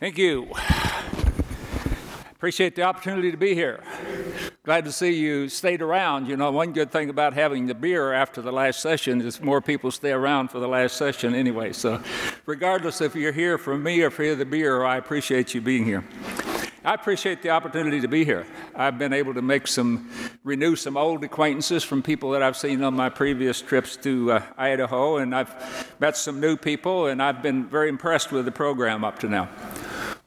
Thank you. Appreciate the opportunity to be here. Glad to see you stayed around. You know, one good thing about having the beer after the last session is more people stay around for the last session anyway. So regardless if you're here for me or for the beer, I appreciate you being here. I appreciate the opportunity to be here. I've been able to renew some old acquaintances from people that I've seen on my previous trips to Idaho, and I've met some new people, and I've been very impressed with the program up to now.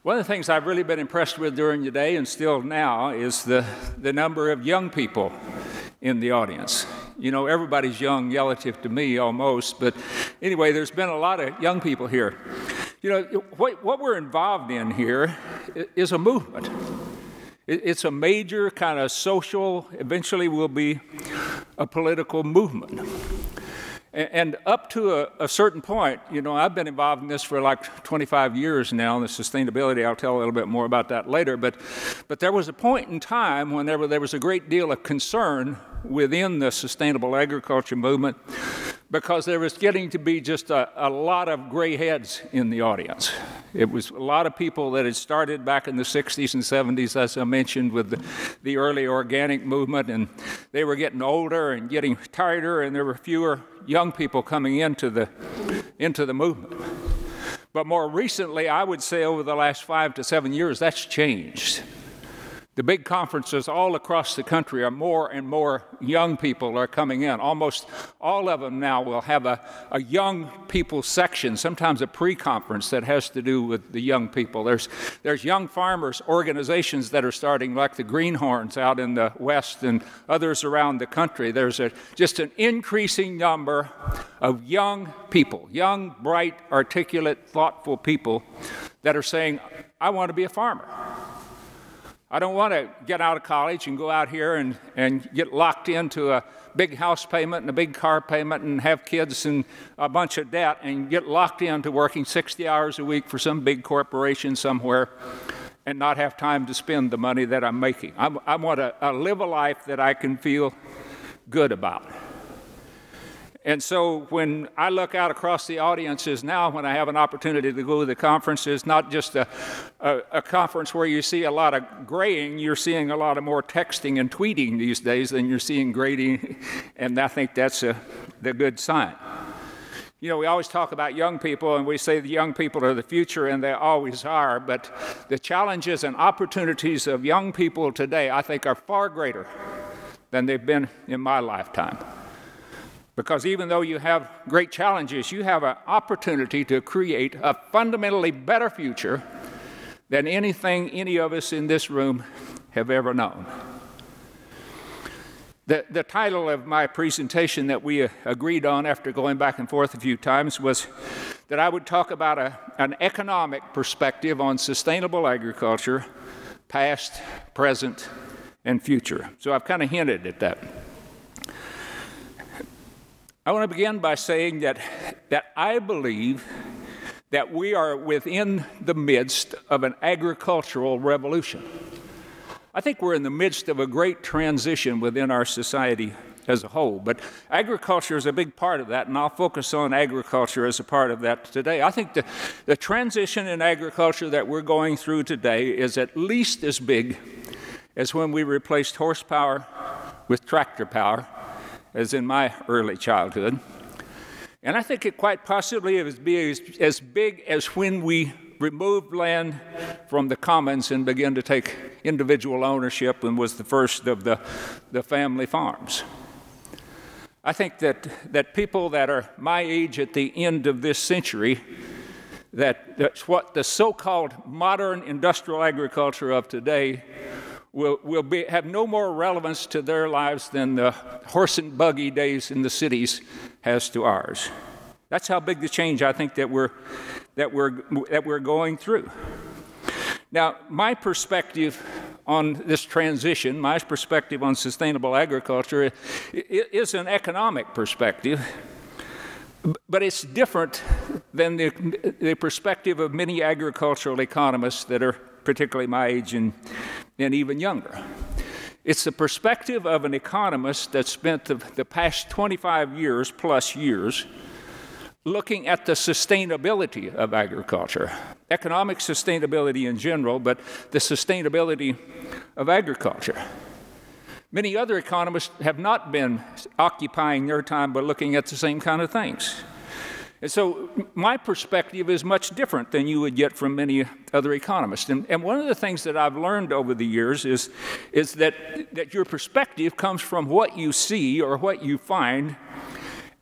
One of the things I've really been impressed with during the day and still now is the number of young people in the audience. You know, everybody's young relative to me almost, but anyway, there's been a lot of young people here. You know, what we're involved in here is a movement. It's a major kind of social, eventually will be a political movement. And up to a certain point, you know, I've been involved in this for like 25 years now, and the sustainability, I'll tell a little bit more about that later, but there was a point in time whenever there was a great deal of concern within the sustainable agriculture movement because there was getting to be just a lot of gray heads in the audience. It was a lot of people that had started back in the 60s and 70s, as I mentioned, with the early organic movement, and they were getting older and getting tighter, and there were fewer young people coming into the movement. But more recently, I would say over the last 5 to 7 years, that's changed. The big conferences all across the country are more and more young people are coming in. Almost all of them now will have a young people section, sometimes a pre-conference that has to do with the young people. There's young farmers organizations that are starting, like the Greenhorns out in the West and others around the country. There's just an increasing number of young people, young, bright, articulate, thoughtful people that are saying, I want to be a farmer. I don't want to get out of college and go out here and get locked into a big house payment and a big car payment and have kids and a bunch of debt and get locked into working 60 hours a week for some big corporation somewhere and not have time to spend the money that I'm making. I want to live a life that I can feel good about. And so when I look out across the audiences now, when I have an opportunity to go to the conferences, not just a conference where you see a lot of graying, you're seeing a lot of more texting and tweeting these days than you're seeing grading, and I think that's the good sign. You know, we always talk about young people, and we say the young people are the future, and they always are, but the challenges and opportunities of young people today, I think, are far greater than they've been in my lifetime. Because even though you have great challenges, you have an opportunity to create a fundamentally better future than anything any of us in this room have ever known. The title of my presentation that we agreed on after going back and forth a few times was that I would talk about an economic perspective on sustainable agriculture, past, present, and future. So I've kind of hinted at that. I want to begin by saying that I believe that we are within the midst of an agricultural revolution. I think we're in the midst of a great transition within our society as a whole, but agriculture is a big part of that, and I'll focus on agriculture as a part of that today. I think the transition in agriculture that we're going through today is at least as big as when we replaced horsepower with tractor power, as in my early childhood. And I think it quite possibly would be as big as when we removed land from the commons and began to take individual ownership and was the first of the family farms. I think that people that are my age at the end of this century, that's what the so-called modern industrial agriculture of today will have no more relevance to their lives than the horse and buggy days in the cities has to ours. That's how big the change I think that we're going through. Now, my perspective on this transition, my perspective on sustainable agriculture, is an economic perspective, but it's different than the perspective of many agricultural economists that are particularly my age and even younger. It's the perspective of an economist that spent the past 25 years looking at the sustainability of agriculture, economic sustainability in general, but the sustainability of agriculture. Many other economists have not been occupying their time by looking at the same kind of things. And so my perspective is much different than you would get from many other economists. And one of the things that I've learned over the years is that your perspective comes from what you see or what you find,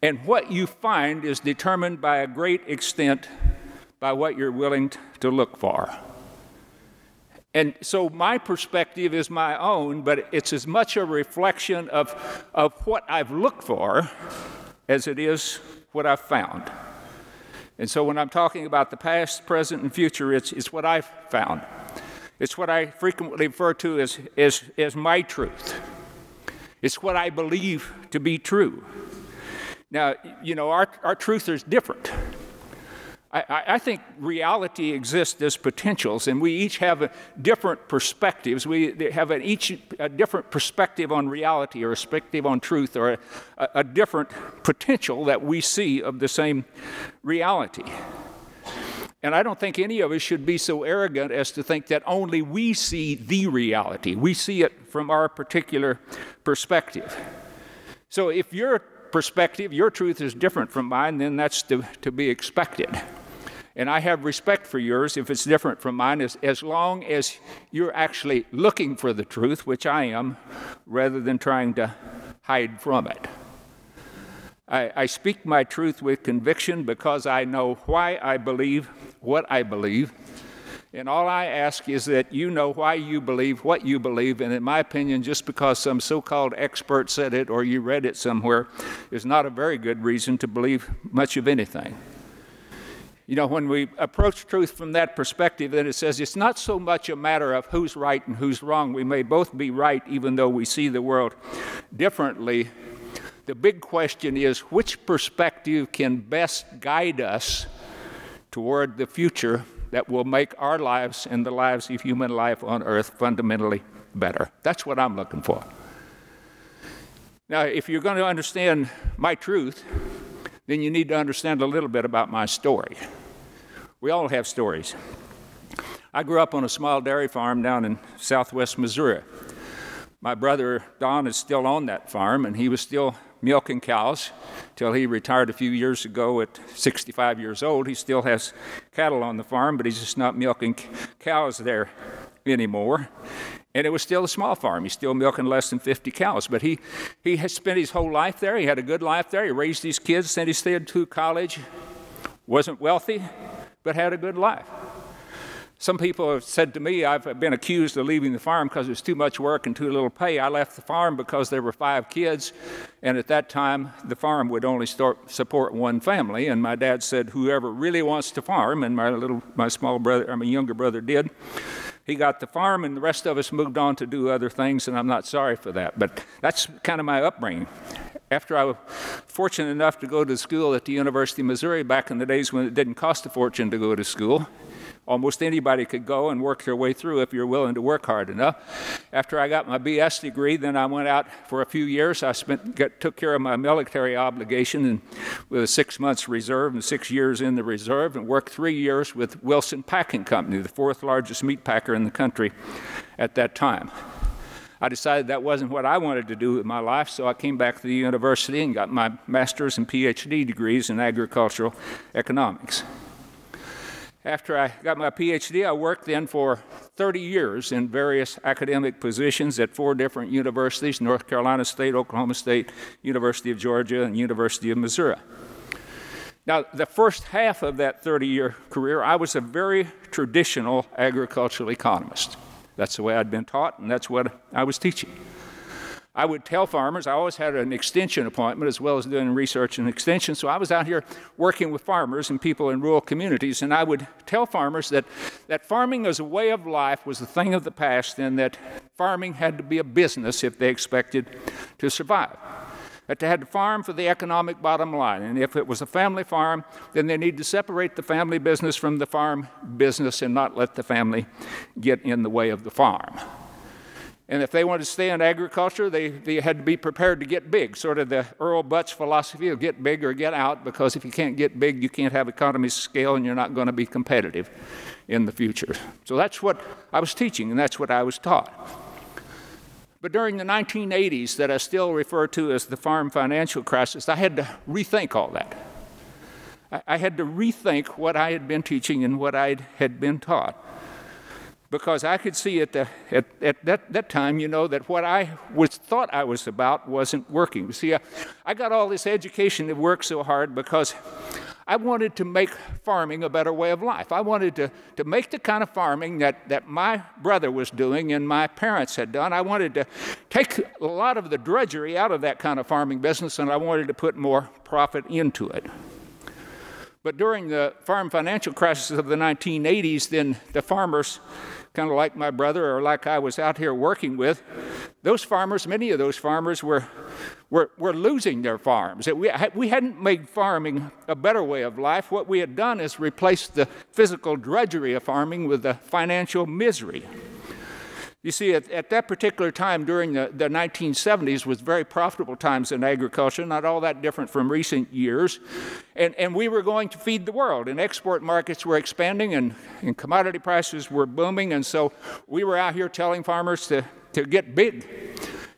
and what you find is determined by a great extent by what you're willing to look for. And so my perspective is my own, but it's as much a reflection of what I've looked for as it is what I've found. And so when I'm talking about the past, present, and future, it's what I've found. It's what I frequently refer to as my truth. It's what I believe to be true. Now, you know, our truth is different. I think reality exists as potentials, and we each have different perspectives. We have each a different perspective on reality, or a perspective on truth, or a different potential that we see of the same reality. And I don't think any of us should be so arrogant as to think that only we see the reality. We see it from our particular perspective. So if your perspective, your truth is different from mine, then that's to be expected. And I have respect for yours if it's different from mine, as long as you're actually looking for the truth, which I am, rather than trying to hide from it. I speak my truth with conviction because I know why I believe what I believe, and all I ask is that you know why you believe what you believe, and in my opinion, just because some so-called expert said it or you read it somewhere is not a very good reason to believe much of anything. You know, when we approach truth from that perspective, then it says it's not so much a matter of who's right and who's wrong. We may both be right even though we see the world differently. The big question is which perspective can best guide us toward the future that will make our lives and the lives of human life on earth fundamentally better. That's what I'm looking for. Now, if you're going to understand my truth, then you need to understand a little bit about my story. We all have stories. I grew up on a small dairy farm down in southwest Missouri. My brother Don is still on that farm, and he was still milking cows till he retired a few years ago at 65 years old. He still has cattle on the farm, but he's just not milking cows there anymore. And it was still a small farm. He's still milking less than 50 cows, but he has spent his whole life there. He had a good life there. He raised his kids, sent his kids to college, wasn't wealthy, but had a good life. Some people have said to me, I've been accused of leaving the farm because it was too much work and too little pay. I left the farm because there were 5 kids, and at that time, the farm would only support one family. And my dad said, whoever really wants to farm, and my younger brother did, he got the farm, and the rest of us moved on to do other things, and I'm not sorry for that. But that's kind of my upbringing. After I was fortunate enough to go to school at the University of Missouri back in the days when it didn't cost a fortune to go to school, almost anybody could go and work their way through if you're willing to work hard enough. After I got my BS degree, then I went out for a few years. I took care of my military obligation and with a 6 months reserve and 6 years in the reserve, and worked 3 years with Wilson Packing Company, the 4th largest meat packer in the country at that time. I decided that wasn't what I wanted to do with my life, so I came back to the university and got my master's and PhD degrees in agricultural economics. After I got my PhD, I worked then for 30 years in various academic positions at 4 different universities, North Carolina State, Oklahoma State, University of Georgia, and University of Missouri. Now, the first half of that 30-year career, I was a very traditional agricultural economist. That's the way I'd been taught, and that's what I was teaching. I would tell farmers, I always had an extension appointment as well as doing research and extension, so I was out here working with farmers and people in rural communities, and I would tell farmers that farming as a way of life was a thing of the past, and that farming had to be a business if they expected to survive. That they had to farm for the economic bottom line, and if it was a family farm, then they need to separate the family business from the farm business and not let the family get in the way of the farm. And if they wanted to stay in agriculture, they had to be prepared to get big, sort of the Earl Butz philosophy of get big or get out, because if you can't get big, you can't have economies of scale and you're not going to be competitive in the future. So that's what I was teaching and that's what I was taught. But during the 1980s, that I still refer to as the farm financial crisis, I had to rethink all that. I had to rethink what I had been teaching and what I had been taught. Because I could see at that time, you know, that what I thought I was about wasn't working. See, I got all this education that worked so hard because I wanted to make farming a better way of life. I wanted to make the kind of farming that my brother was doing and my parents had done. I wanted to take a lot of the drudgery out of that kind of farming business, and I wanted to put more profit into it. But during the farm financial crisis of the 1980s, then the farmers, kind of like my brother or like I was out here working with, those farmers, many of those farmers were losing their farms. We hadn't made farming a better way of life. What we had done is replaced the physical drudgery of farming with the financial misery. You see, at that particular time during the 1970s was very profitable times in agriculture, not all that different from recent years. And we were going to feed the world, and export markets were expanding, and commodity prices were booming, and so we were out here telling farmers to get big.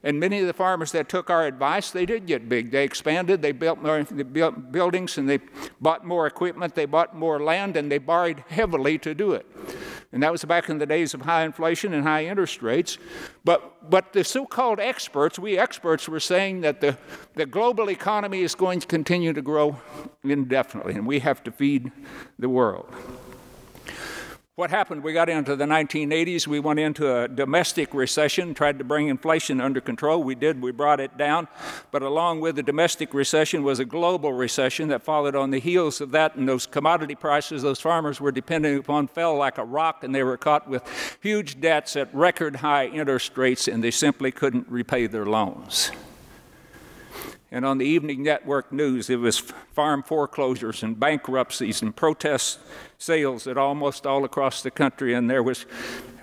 And many of the farmers that took our advice, they did get big. They expanded, they built more buildings, and they bought more equipment, they bought more land, and they borrowed heavily to do it. And that was back in the days of high inflation and high interest rates. But the so-called experts, we experts, were saying that the global economy is going to continue to grow indefinitely, and we have to feed the world. What happened? We got into the 1980s. We went into a domestic recession, tried to bring inflation under control. We did. We brought it down. But along with the domestic recession was a global recession that followed on the heels of that, and those commodity prices those farmers were depending upon fell like a rock, and they were caught with huge debts at record high interest rates, and they simply couldn't repay their loans. And on the evening network news, it was farm foreclosures and bankruptcies and protest sales at almost all across the country, and there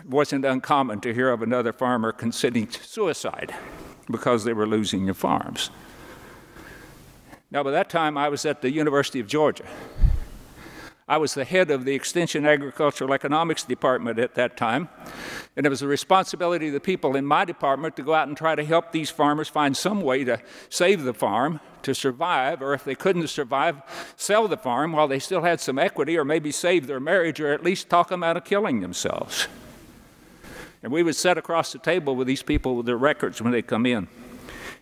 wasn't uncommon to hear of another farmer considering suicide because they were losing their farms. Now, by that time, I was at the University of Georgia. I was the head of the Extension Agricultural Economics Department at that time, and it was the responsibility of the people in my department to go out and try to help these farmers find some way to save the farm, to survive, or if they couldn't survive, sell the farm while they still had some equity, or maybe save their marriage, or at least talk them out of killing themselves. And we would sit across the table with these people with their records when they come in.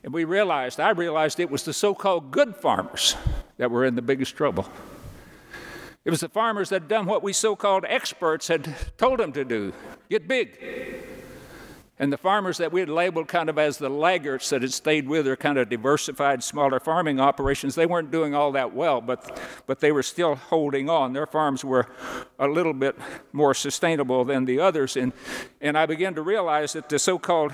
And we realized, I realized it was the so-called good farmers that were in the biggest trouble. It was the farmers that had done what we so-called experts had told them to do, get big. And the farmers that we had labeled kind of as the laggards that had stayed with their kind of diversified, smaller farming operations, they weren't doing all that well, but they were still holding on. Their farms were a little bit more sustainable than the others. And I began to realize that the so-called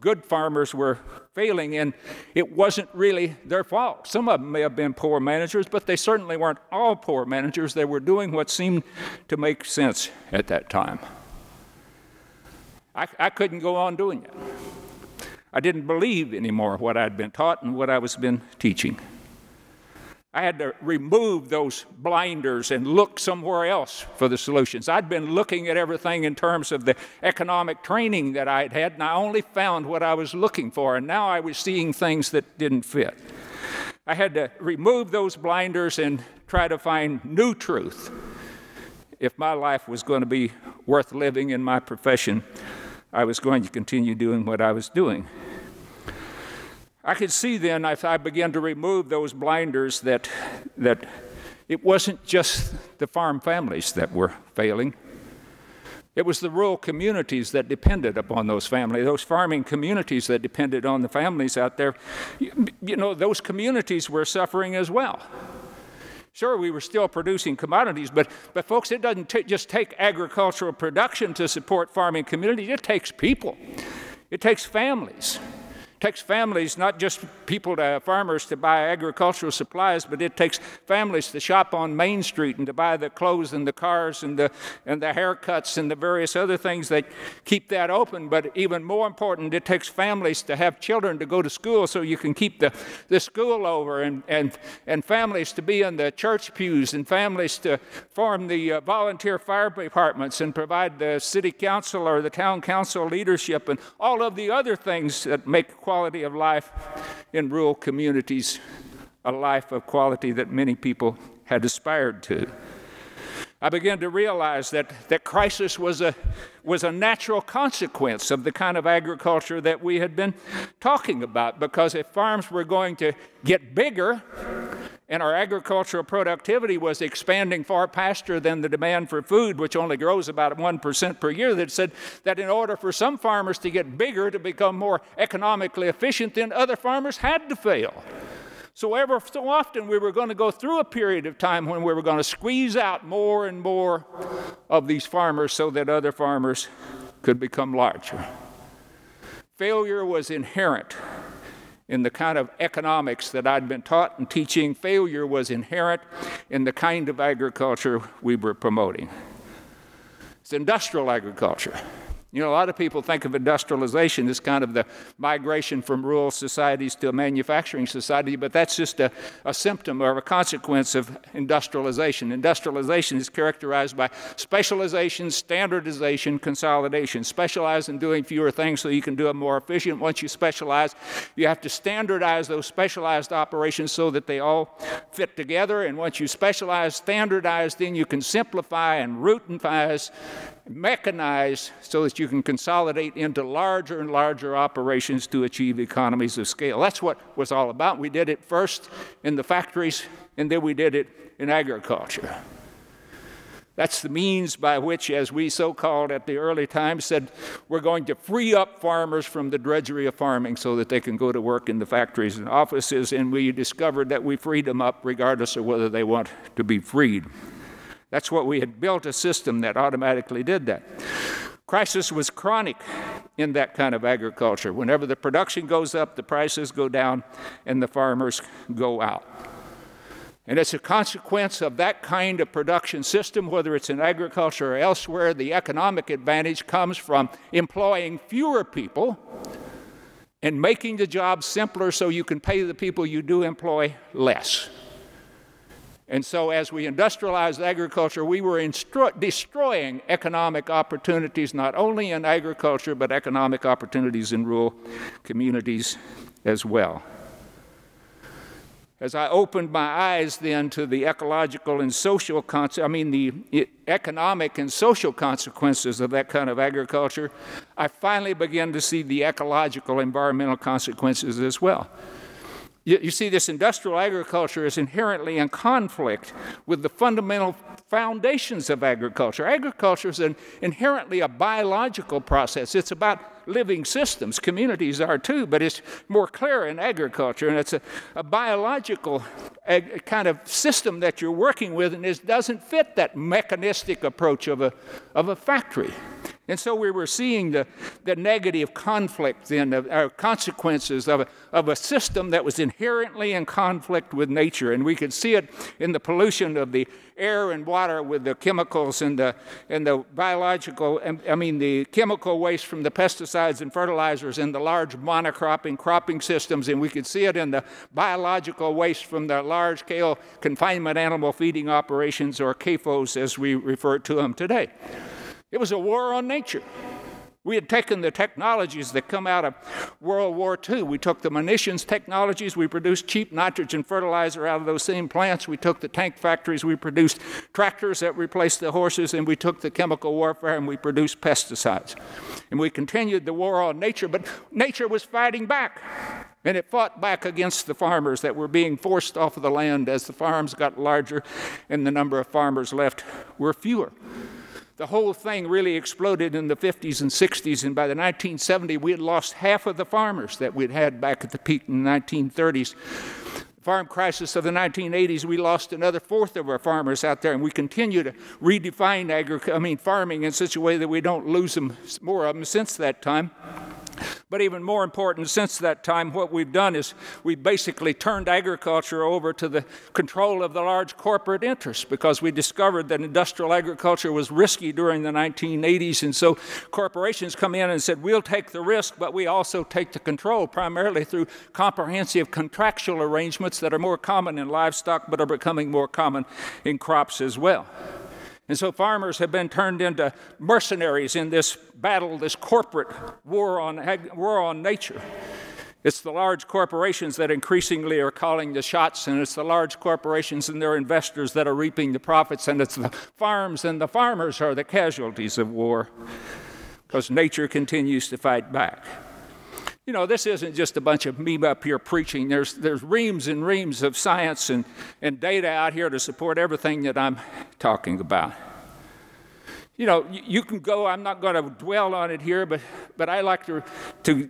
good farmers were failing, and it wasn't really their fault. Some of them may have been poor managers, but they certainly weren't all poor managers. They were doing what seemed to make sense at that time. I couldn't go on doing it. I didn't believe anymore what I'd been taught and what I was been teaching. I had to remove those blinders and look somewhere else for the solutions. I'd been looking at everything in terms of the economic training that I'd had, and I only found what I was looking for, and now I was seeing things that didn't fit. I had to remove those blinders and try to find new truth if my life was going to be worth living in my profession. I was going to continue doing what I was doing. I could see then, if I began to remove those blinders, that it wasn't just the farm families that were failing. It was the rural communities that depended upon those families, those farming communities that depended on the families out there. You know, those communities were suffering as well. Sure, we were still producing commodities, but folks, it doesn't just take agricultural production to support farming communities. It takes people. It takes families. takes families, not just people, farmers, to buy agricultural supplies, but it takes families to shop on Main Street and to buy the clothes and the cars and the haircuts and the various other things that keep that open. But even more important, it takes families to have children to go to school so you can keep the school over, and families to be in the church pews, and families to form the volunteer fire departments and provide the city council or the town council leadership and all of the other things that make quality of life in rural communities a life of quality that many people had aspired to. I began to realize that crisis was a natural consequence of the kind of agriculture that we had been talking about, because if farms were going to get bigger, and our agricultural productivity was expanding far faster than the demand for food, which only grows about 1% per year, that said that in order for some farmers to get bigger, to become more economically efficient, then other farmers had to fail. So ever so often we were going to go through a period of time when we were going to squeeze out more and more of these farmers so that other farmers could become larger. Failure was inherent in the kind of economics that I'd been taught and teaching. Failure was inherent in the kind of agriculture we were promoting. It's industrial agriculture. You know, a lot of people think of industrialization as kind of the migration from rural societies to a manufacturing society, but that's just a symptom or a consequence of industrialization. Industrialization is characterized by specialization, standardization, consolidation. Specialize in doing fewer things so you can do them more efficient. Once you specialize, you have to standardize those specialized operations so that they all fit together. And once you specialize, standardize, then you can simplify and routinize, mechanize, so that you can consolidate into larger and larger operations to achieve economies of scale. That's what it was all about. We did it first in the factories, and then we did it in agriculture. That's the means by which, as we so-called at the early times said, we're going to free up farmers from the drudgery of farming so that they can go to work in the factories and offices, and we discovered that we freed them up regardless of whether they want to be freed. That's what we had built, a system that automatically did that. Crisis was chronic in that kind of agriculture. Whenever the production goes up, the prices go down, and the farmers go out. And it's a consequence of that kind of production system, whether it's in agriculture or elsewhere, the economic advantage comes from employing fewer people and making the job simpler so you can pay the people you do employ less. And so as we industrialized agriculture, we were destroying economic opportunities, not only in agriculture, but economic opportunities in rural communities as well. As I opened my eyes then to the ecological and social the economic and social consequences of that kind of agriculture, I finally began to see the ecological, environmental consequences as well. You see, this industrial agriculture is inherently in conflict with the fundamental foundations of agriculture. Agriculture is inherently a biological process. It's about living systems. Communities are too, but it's more clear in agriculture. And it's a biological kind of system that you're working with, and it doesn't fit that mechanistic approach of a factory. And so we were seeing the negative conflict then, or consequences of a system that was inherently in conflict with nature. And we could see it in the pollution of the air and water with the chemicals and the biological, the chemical waste from the pesticides and fertilizers and the large monocropping cropping systems. And we could see it in the biological waste from the large-scale confinement animal feeding operations, or CAFOs as we refer to them today. It was a war on nature. We had taken the technologies that come out of World War II. We took the munitions technologies. We produced cheap nitrogen fertilizer out of those same plants. We took the tank factories. We produced tractors that replaced the horses. And we took the chemical warfare, and we produced pesticides. And we continued the war on nature, but nature was fighting back. And it fought back against the farmers that were being forced off of the land as the farms got larger and the number of farmers left were fewer. The whole thing really exploded in the 50s and 60s, and by the 1970s, we had lost half of the farmers that we'd had back at the peak in the 1930s. The farm crisis of the 1980s, we lost another fourth of our farmers out there, and we continue to redefine farming in such a way that we don't lose more of them since that time. But even more important, since that time, what we've done is we basically turned agriculture over to the control of the large corporate interests, because we discovered that industrial agriculture was risky during the 1980s. And so corporations come in and said, we'll take the risk, but we also take the control, primarily through comprehensive contractual arrangements that are more common in livestock but are becoming more common in crops as well. And so farmers have been turned into mercenaries in this battle, this corporate war on nature. It's the large corporations that increasingly are calling the shots, and it's the large corporations and their investors that are reaping the profits, and it's the farms and the farmers are the casualties of war, because nature continues to fight back. You know, this isn't just a bunch of me up here preaching. There's reams and reams of science and data out here to support everything that I'm talking about. You know, you can go, I'm not going to dwell on it here, but I like to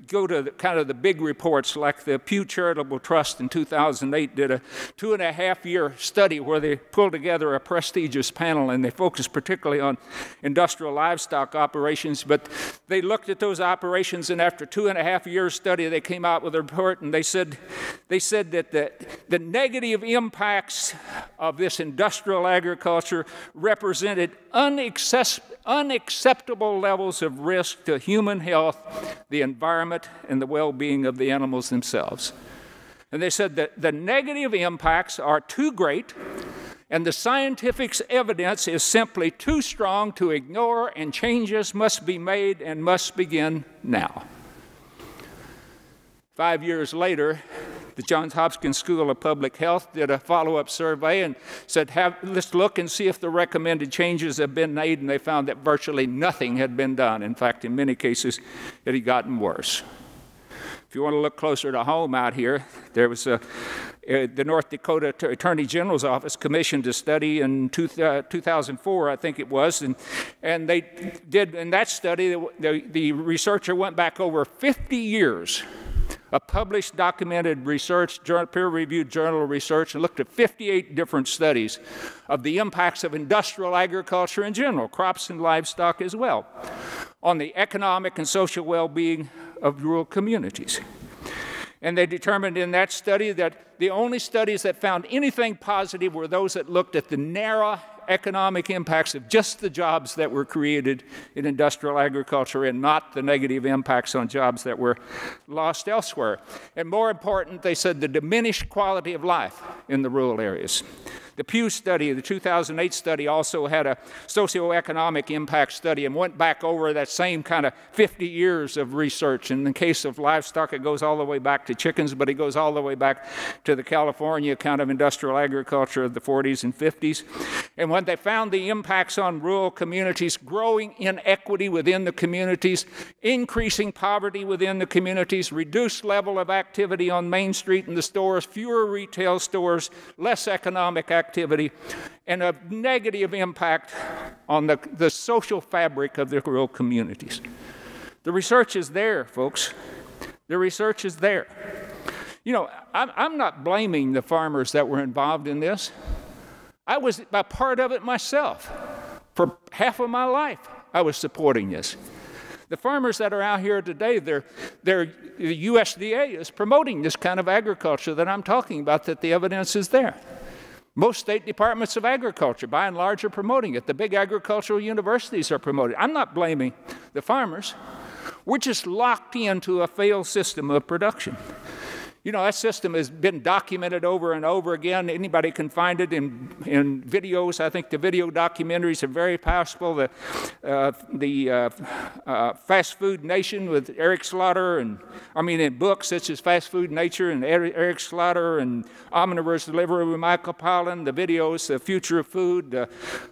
go to kind of the big reports, like the Pew Charitable Trust in 2008 did a 2.5-year study where they pulled together a prestigious panel, and they focused particularly on industrial livestock operations. But they looked at those operations, and after 2.5 years study, they came out with a report, and they said that the negative impacts of this industrial agriculture represented unacceptable levels of risk to human health, the environment, and the well-being of the animals themselves. And they said that the negative impacts are too great, and the scientific evidence is simply too strong to ignore, and changes must be made and must begin now. 5 years later, the Johns Hopkins School of Public Health did a follow-up survey and said, let's look and see if the recommended changes have been made, and they found that virtually nothing had been done. In fact, in many cases, it had gotten worse. If you want to look closer to home out here, there was the North Dakota Attorney General's office commissioned a study in 2004, I think it was, and they did, in that study, the researcher went back over 50 years of published, documented research, peer-reviewed journal research, and looked at 58 different studies of the impacts of industrial agriculture in general, crops and livestock as well, on the economic and social well-being of rural communities. And they determined in that study that the only studies that found anything positive were those that looked at the narrow economic impacts of just the jobs that were created in industrial agriculture, and not the negative impacts on jobs that were lost elsewhere. And more important, they said, the diminished quality of life in the rural areas. The Pew study, the 2008 study, also had a socioeconomic impact study and went back over that same kind of 50 years of research. In the case of livestock, it goes all the way back to chickens, but it goes all the way back to the California kind of industrial agriculture of the 40s and 50s. And when they found the impacts on rural communities, growing inequity within the communities, increasing poverty within the communities, reduced level of activity on Main Street and the stores, fewer retail stores, less economic activity, and a negative impact on the social fabric of the rural communities. The research is there, folks. The research is there. You know, I'm not blaming the farmers that were involved in this. I was a part of it myself. For half of my life, I was supporting this. The farmers that are out here today, the USDA is promoting this kind of agriculture that I'm talking about, that the evidence is there. Most state departments of agriculture, by and large, are promoting it. The big agricultural universities are promoting it. I'm not blaming the farmers. We're just locked into a failed system of production. You know, that system has been documented over and over again. Anybody can find it in videos. I think the video documentaries are very powerful. The Fast Food Nation with Eric Slaughter, and books such as Fast Food Nature and Eric Slaughter and Omnivore's Delivery with Michael Pollan, the videos, The Future of Food,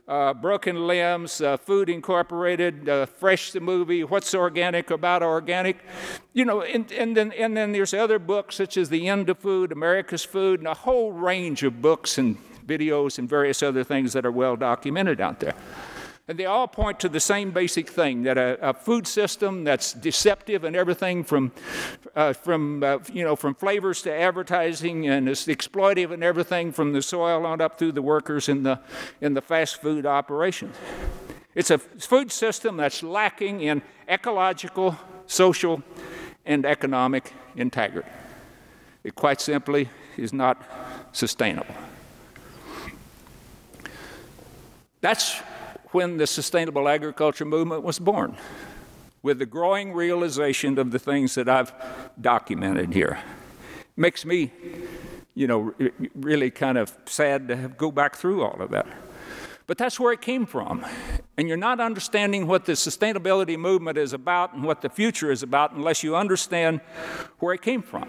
Broken Limbs, Food Incorporated, Fresh the Movie, What's Organic About Organic. You know, and then there's other books such as The End of Food, America's Food, and a whole range of books and videos and various other things that are well documented out there. And they all point to the same basic thing, that a food system that's deceptive and everything from flavors to advertising, and is exploitive and everything from the soil on up through the workers in the fast food operations. It's a food system that's lacking in ecological, social, and economic integrity. It quite simply is not sustainable. That's when the sustainable agriculture movement was born, with the growing realization of the things that I've documented here. It makes me, you know, really kind of sad to go back through all of that. But that's where it came from. And you're not understanding what the sustainability movement is about and what the future is about unless you understand where it came from.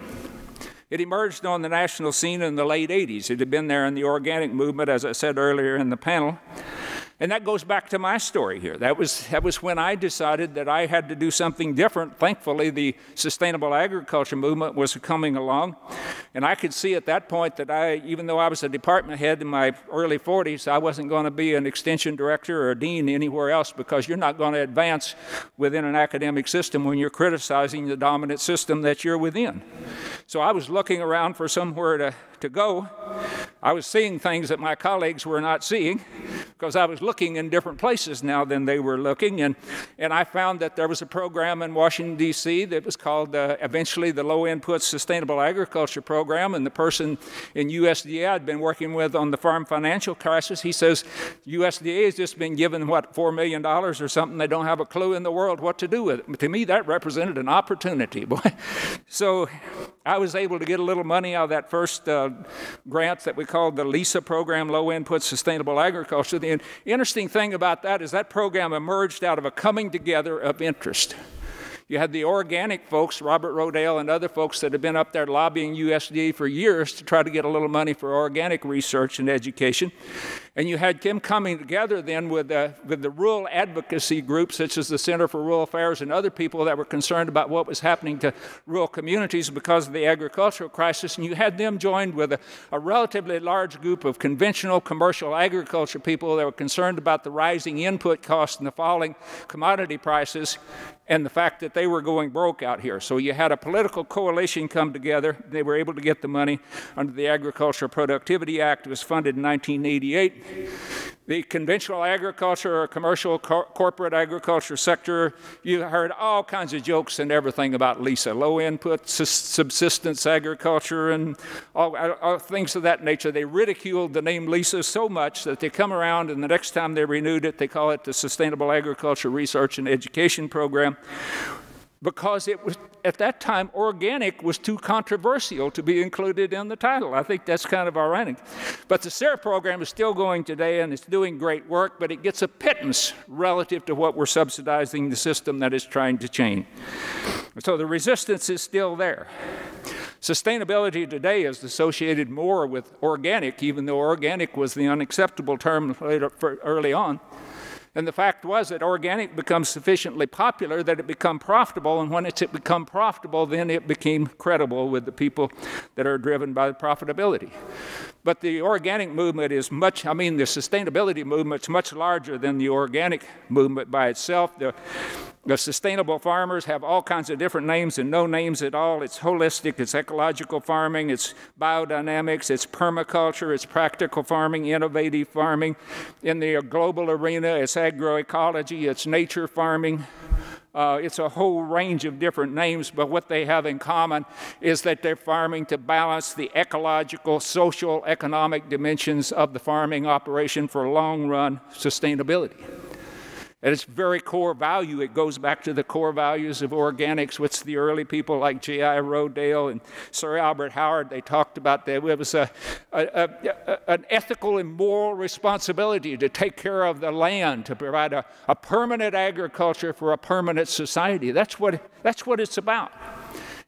It emerged on the national scene in the late 80s. It had been there in the organic movement, as I said earlier in the panel. And that goes back to my story here. That was when I decided that I had to do something different. Thankfully, the sustainable agriculture movement was coming along. And I could see at that point that I, even though I was a department head in my early 40s, I wasn't going to be an extension director or a dean anywhere else, because you're not going to advance within an academic system when you're criticizing the dominant system that you're within. So I was looking around for somewhere to go. I was seeing things that my colleagues were not seeing, because I was looking in different places now than they were looking. And I found that there was a program in Washington, D.C. that was called eventually the Low Input Sustainable Agriculture Program. And the person in USDA I'd been working with on the farm financial crisis, he says, USDA has just been given, what, $4 million or something. They don't have a clue in the world what to do with it. But to me, that represented an opportunity, boy. So I was able to get a little money out of that first grant that we called the LISA program, Low Input Sustainable Agriculture. The interesting thing about that is that program emerged out of a coming together of interest. You had the organic folks, Robert Rodale and other folks that had been up there lobbying USDA for years to try to get a little money for organic research and education. And you had them coming together then with the rural advocacy groups such as the Center for Rural Affairs and other people that were concerned about what was happening to rural communities because of the agricultural crisis. And you had them joined with a relatively large group of conventional commercial agriculture people that were concerned about the rising input costs and the falling commodity prices and the fact that they were going broke out here. So you had a political coalition come together. They were able to get the money under the Agriculture Productivity Act. It was funded in 1988. The conventional agriculture or commercial corporate agriculture sector, you heard all kinds of jokes and everything about LISA, low input subsistence agriculture and all things of that nature. They ridiculed the name LISA so much that they come around and the next time they renewed it, they call it the Sustainable Agriculture Research and Education Program, because it was, at that time, organic was too controversial to be included in the title. I think that's kind of ironic. But the SARE program is still going today, and it's doing great work, but it gets a pittance relative to what we're subsidizing the system that is trying to change. So the resistance is still there. Sustainability today is associated more with organic, even though organic was the unacceptable term later, early on. And the fact was that organic becomes sufficiently popular that it become profitable, and when it's become profitable, then it became credible with the people that are driven by the profitability. But the organic movement is much, I mean, the sustainability movement is much larger than the organic movement by itself. The sustainable farmers have all kinds of different names and no names at all. It's holistic, it's ecological farming, it's biodynamics, it's permaculture, it's practical farming, innovative farming. In the global arena, it's agroecology, it's nature farming. It's a whole range of different names, but what they have in common is that they're farming to balance the ecological, social, economic dimensions of the farming operation for long-run sustainability. At its very core value, it goes back to the core values of organics, which the early people like J.I. Rodale and Sir Albert Howard, they talked about that it was an ethical and moral responsibility to take care of the land, to provide a permanent agriculture for a permanent society. That's what it's about.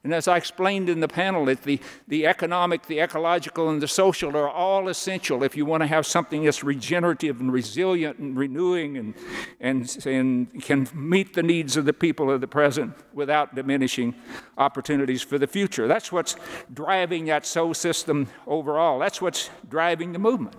And as I explained in the panel, the economic, the ecological, and the social are all essential if you want to have something that's regenerative and resilient and renewing and can meet the needs of the people of the present without diminishing opportunities for the future. That's what's driving that SO system overall. That's what's driving the movement.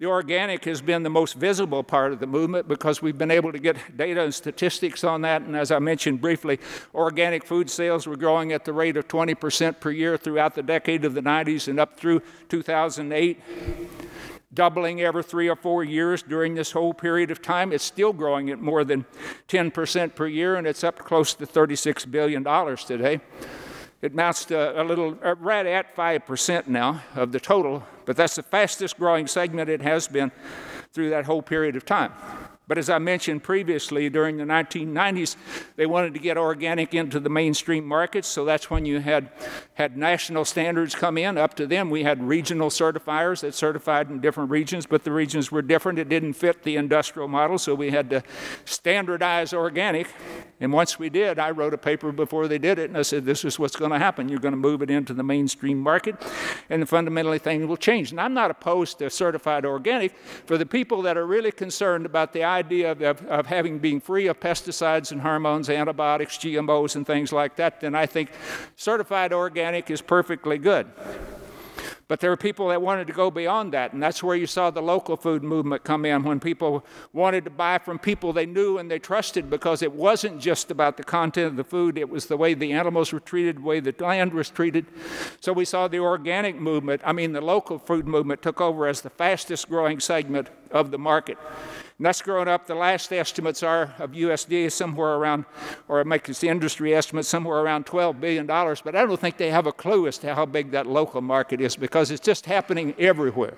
The organic has been the most visible part of the movement because we've been able to get data and statistics on that. And as I mentioned briefly, organic food sales were growing at the rate of 20% per year throughout the decade of the 90s and up through 2008. doubling every 3 or 4 years during this whole period of time. It's still growing at more than 10% per year, and it's up close to $36 billion today. It amounts to a little, right at 5% now of the total, but that's the fastest growing segment it has been through that whole period of time. But as I mentioned previously, during the 1990s, they wanted to get organic into the mainstream markets, so that's when you had national standards come in. Up to then, we had regional certifiers that certified in different regions, but the regions were different. It didn't fit the industrial model, so we had to standardize organic. And once we did, I wrote a paper before they did it, and I said, this is what's going to happen. You're going to move it into the mainstream market, and fundamentally things will change. And I'm not opposed to certified organic. For the people that are really concerned about the idea of having being free of pesticides and hormones, antibiotics, GMOs, and things like that, then I think certified organic is perfectly good. But there were people that wanted to go beyond that, and that's where you saw the local food movement come in, when people wanted to buy from people they knew and they trusted, because it wasn't just about the content of the food, it was the way the animals were treated, the way the land was treated. So we saw the organic movement, I mean the local food movement, took over as the fastest growing segment of the market. And that's grown up, the last estimates are of USDA somewhere around, or make this industry estimate, somewhere around $12 billion, but I don't think they have a clue as to how big that local market is, because it's just happening everywhere.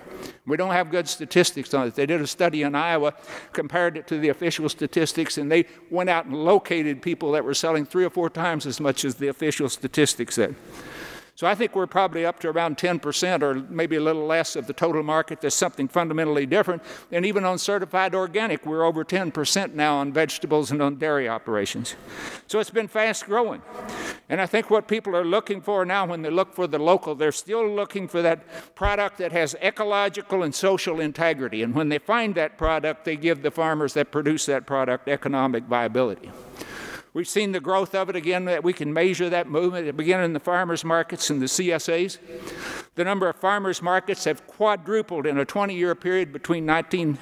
We don't have good statistics on it. They did a study in Iowa, compared it to the official statistics, and they went out and located people that were selling 3 or 4 times as much as the official statistics said. So I think we're probably up to around 10% or maybe a little less of the total market. There's something fundamentally different. And even on certified organic, we're over 10% now on vegetables and on dairy operations. So it's been fast growing. And I think what people are looking for now when they look for the local, they're still looking for that product that has ecological and social integrity. And when they find that product, they give the farmers that produce that product economic viability. We've seen the growth of it again, that we can measure that movement. It began in the farmers markets and the CSAs. The number of farmers markets have quadrupled in a 20-year period between 94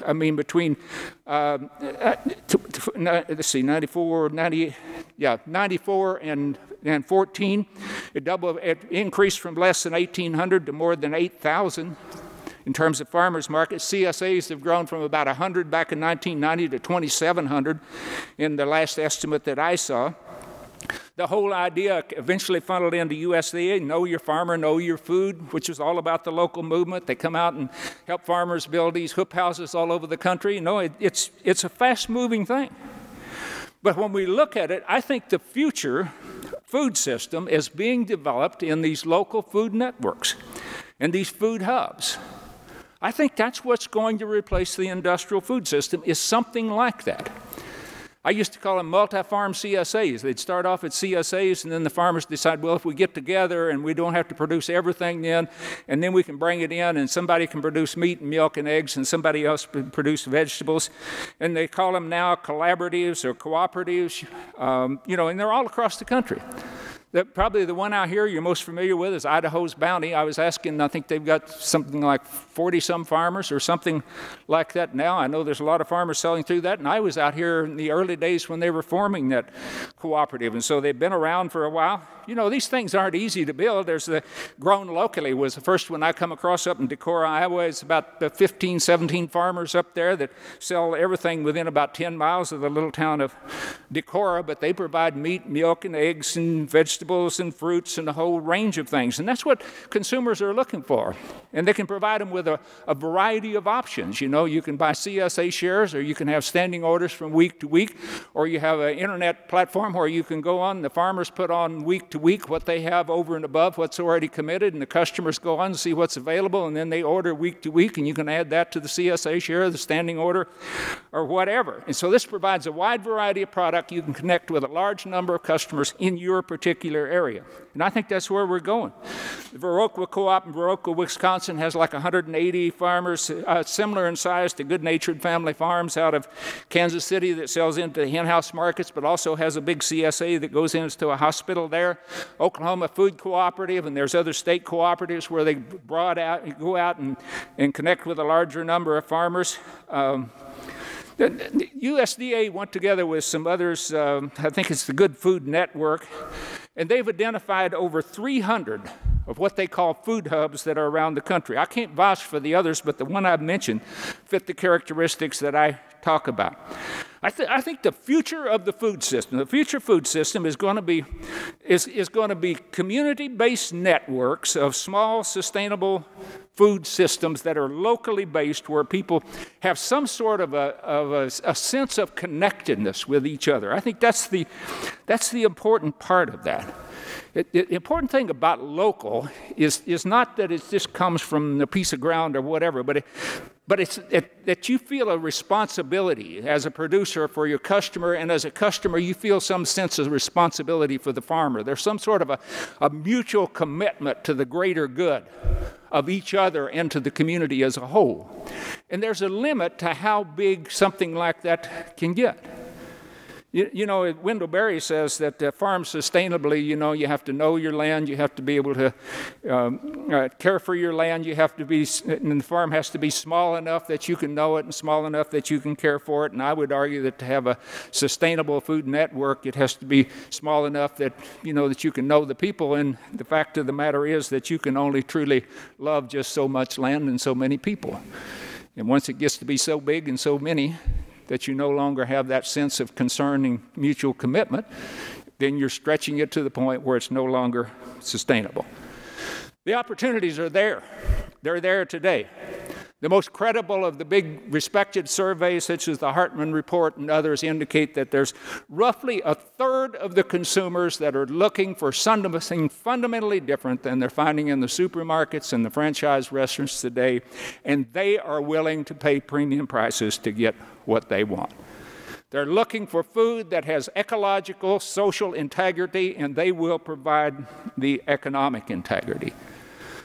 and 14. It increased from less than 1,800 to more than 8,000. In terms of farmers markets, CSAs have grown from about 100 back in 1990 to 2,700 in the last estimate that I saw. The whole idea eventually funneled into USDA, know your farmer, know your food, which is all about the local movement. They come out and help farmers build these hoop houses all over the country. You know, it's a fast-moving thing. But when we look at it, I think the future food system is being developed in these local food networks and these food hubs. I think that's what's going to replace the industrial food system, is something like that. I used to call them multi-farm CSAs. They'd start off at CSAs, and then the farmers decide, well, if we get together and we don't have to produce everything then, and then we can bring it in, and somebody can produce meat and milk and eggs, and somebody else can produce vegetables. And they call them now collaboratives or cooperatives, you know, and they're all across the country. Probably the one out here you're most familiar with is Idaho's Bounty. I was asking, I think they've got something like 40-some farmers or something like that now. I know there's a lot of farmers selling through that, and I was out here in the early days when they were forming that cooperative, and so they've been around for a while. You know, these things aren't easy to build. There's the Grown Locally was the first one I come across up in Decorah, Iowa. It's about 15, 17 farmers up there that sell everything within about 10 miles of the little town of Decorah, but they provide meat, milk, and eggs, and vegetables and fruits and a whole range of things. And that's what consumers are looking for. And they can provide them with a variety of options. You know, you can buy CSA shares, or you can have standing orders from week to week, or you have an internet platform where you can go on. The farmers put on week to week what they have over and above what's already committed, and the customers go on and see what's available, and then they order week to week, and you can add that to the CSA share, the standing order, or whatever. And so this provides a wide variety of product. You can connect with a large number of customers in your particular area. And I think that's where we're going. The Viroqua Co-op in Viroqua, Wisconsin has like 180 farmers, similar in size to Good-Natured Family Farms out of Kansas City that sells into the hen-house markets, but also has a big CSA that goes into a hospital there. Oklahoma Food Cooperative, and there's other state cooperatives where they go out and connect with a larger number of farmers. The USDA went together with some others, I think it's the Good Food Network, and they've identified over 300 of what they call food hubs that are around the country. I can't vouch for the others, but the one I've mentioned fit the characteristics that I talk about. I think the future of the food system, is going to be, community-based networks of small, sustainable food systems that are locally based, where people have some sort of a sense of connectedness with each other. I think that's the important part of that. The important thing about local is not that it just comes from a piece of ground or whatever, but it's that you feel a responsibility as a producer for your customer, and as a customer you feel some sense of responsibility for the farmer. There's some sort of a mutual commitment to the greater good of each other and to the community as a whole. And there's a limit to how big something like that can get. You know, Wendell Berry says that farm sustainably, you know, you have to know your land, you have to be able to care for your land, you have to be, and the farm has to be small enough that you can know it and small enough that you can care for it. And I would argue that to have a sustainable food network, it has to be small enough that, you know, that you can know the people. And the fact of the matter is that you can only truly love just so much land and so many people. And once it gets to be so big and so many, that you no longer have that sense of concern and mutual commitment, then you're stretching it to the point where it's no longer sustainable. The opportunities are there. They're there today. The most credible of the big respected surveys, such as the Hartman Report and others, indicate that there's roughly a third of the consumers that are looking for something fundamentally different than they're finding in the supermarkets and the franchise restaurants today, and they are willing to pay premium prices to get what they want. They're looking for food that has ecological, social integrity, and they will provide the economic integrity.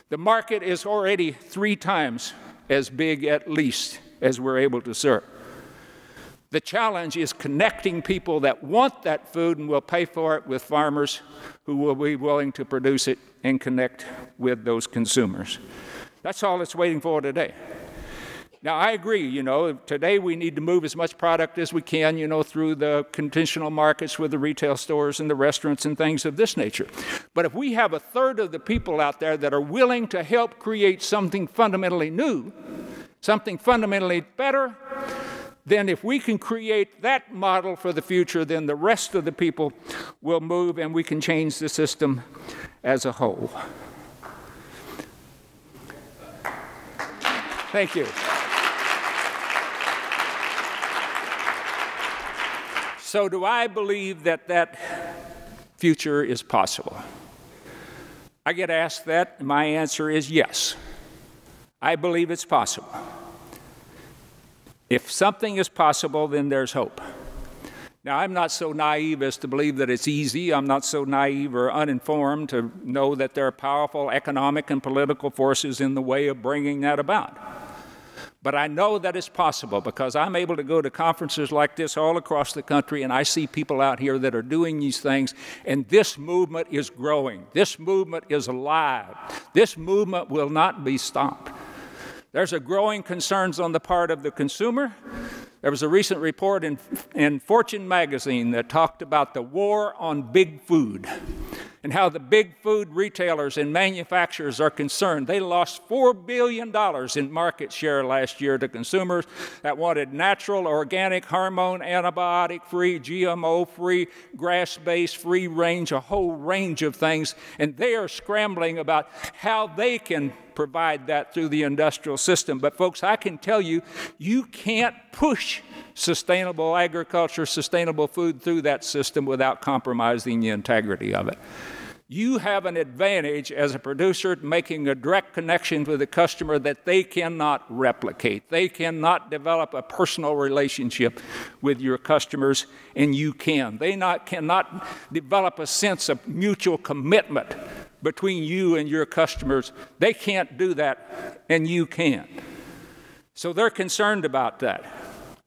The market is already 3 times as big, at least, as we're able to serve. The challenge is connecting people that want that food and will pay for it with farmers who will be willing to produce it and connect with those consumers. That's all it's waiting for today. Now, I agree, you know, today we need to move as much product as we can, you know, through the conventional markets with the retail stores and the restaurants and things of this nature. But if we have a third of the people out there that are willing to help create something fundamentally new, something fundamentally better, then if we can create that model for the future, then the rest of the people will move and we can change the system as a whole. Thank you. So do I believe that that future is possible? I get asked that, and my answer is yes. I believe it's possible. If something is possible, then there's hope. Now, I'm not so naive as to believe that it's easy. I'm not so naive or uninformed to know that there are powerful economic and political forces in the way of bringing that about. But I know that it's possible because I'm able to go to conferences like this all across the country, and I see people out here that are doing these things, and this movement is growing. This movement is alive. This movement will not be stopped. There's a growing concerns on the part of the consumer. There was a recent report in Fortune magazine that talked about the war on big food and how the big food retailers and manufacturers are concerned. They lost $4 billion in market share last year to consumers that wanted natural, organic, hormone, antibiotic-free, GMO-free, grass-based, free-range, a whole range of things. And they are scrambling about how they can provide that through the industrial system. But folks, I can tell you, you can't push sustainable agriculture, sustainable food through that system without compromising the integrity of it. You have an advantage as a producer making a direct connection with the customer that they cannot replicate. They cannot develop a personal relationship with your customers, and you can. They cannot develop a sense of mutual commitment between you and your customers. They can't do that, and you can. So they're concerned about that.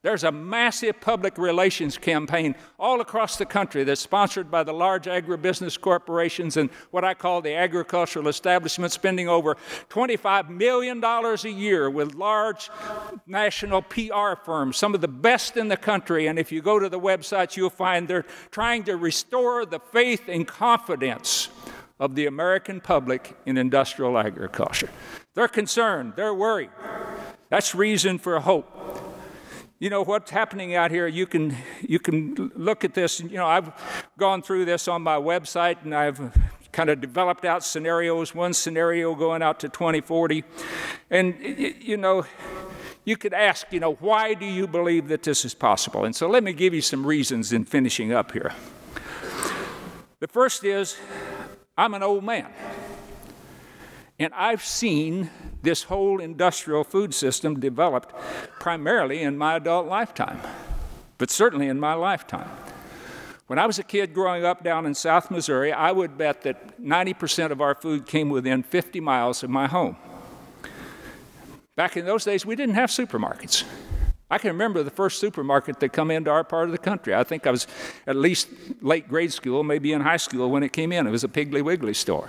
There's a massive public relations campaign all across the country that's sponsored by the large agribusiness corporations and what I call the agricultural establishment, spending over $25 million a year with large national PR firms, some of the best in the country. And if you go to the websites, you'll find they're trying to restore the faith and confidence of the American public in industrial agriculture. They're concerned, they're worried. That's reason for hope. You know, what's happening out here, you can look at this. You know, I've gone through this on my website, and I've kind of developed out scenarios, one scenario going out to 2040. And, you know, you could ask, you know, why do you believe that this is possible? And so let me give you some reasons in finishing up here. The first is, I'm an old man, and I've seen this whole industrial food system developed primarily in my adult lifetime, but certainly in my lifetime. When I was a kid growing up down in South Missouri, I would bet that 90% of our food came within 50 miles of my home. Back in those days, we didn't have supermarkets. I can remember the first supermarket that come into our part of the country. I think I was at least late grade school, maybe in high school when it came in. It was a Piggly Wiggly store.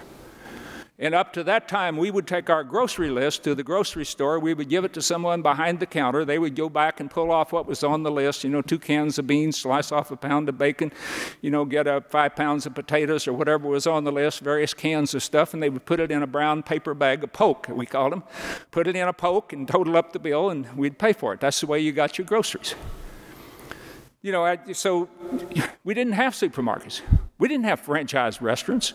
And up to that time, we would take our grocery list to the grocery store. We would give it to someone behind the counter. They would go back and pull off what was on the list, you know, 2 cans of beans, slice off 1 pound of bacon, you know, get 5 pounds of potatoes or whatever was on the list, various cans of stuff, and they would put it in a brown paper bag, a poke, we called them, put it in a poke and total up the bill, and we'd pay for it. That's the way you got your groceries. You know, so we didn't have supermarkets. We didn't have franchise restaurants.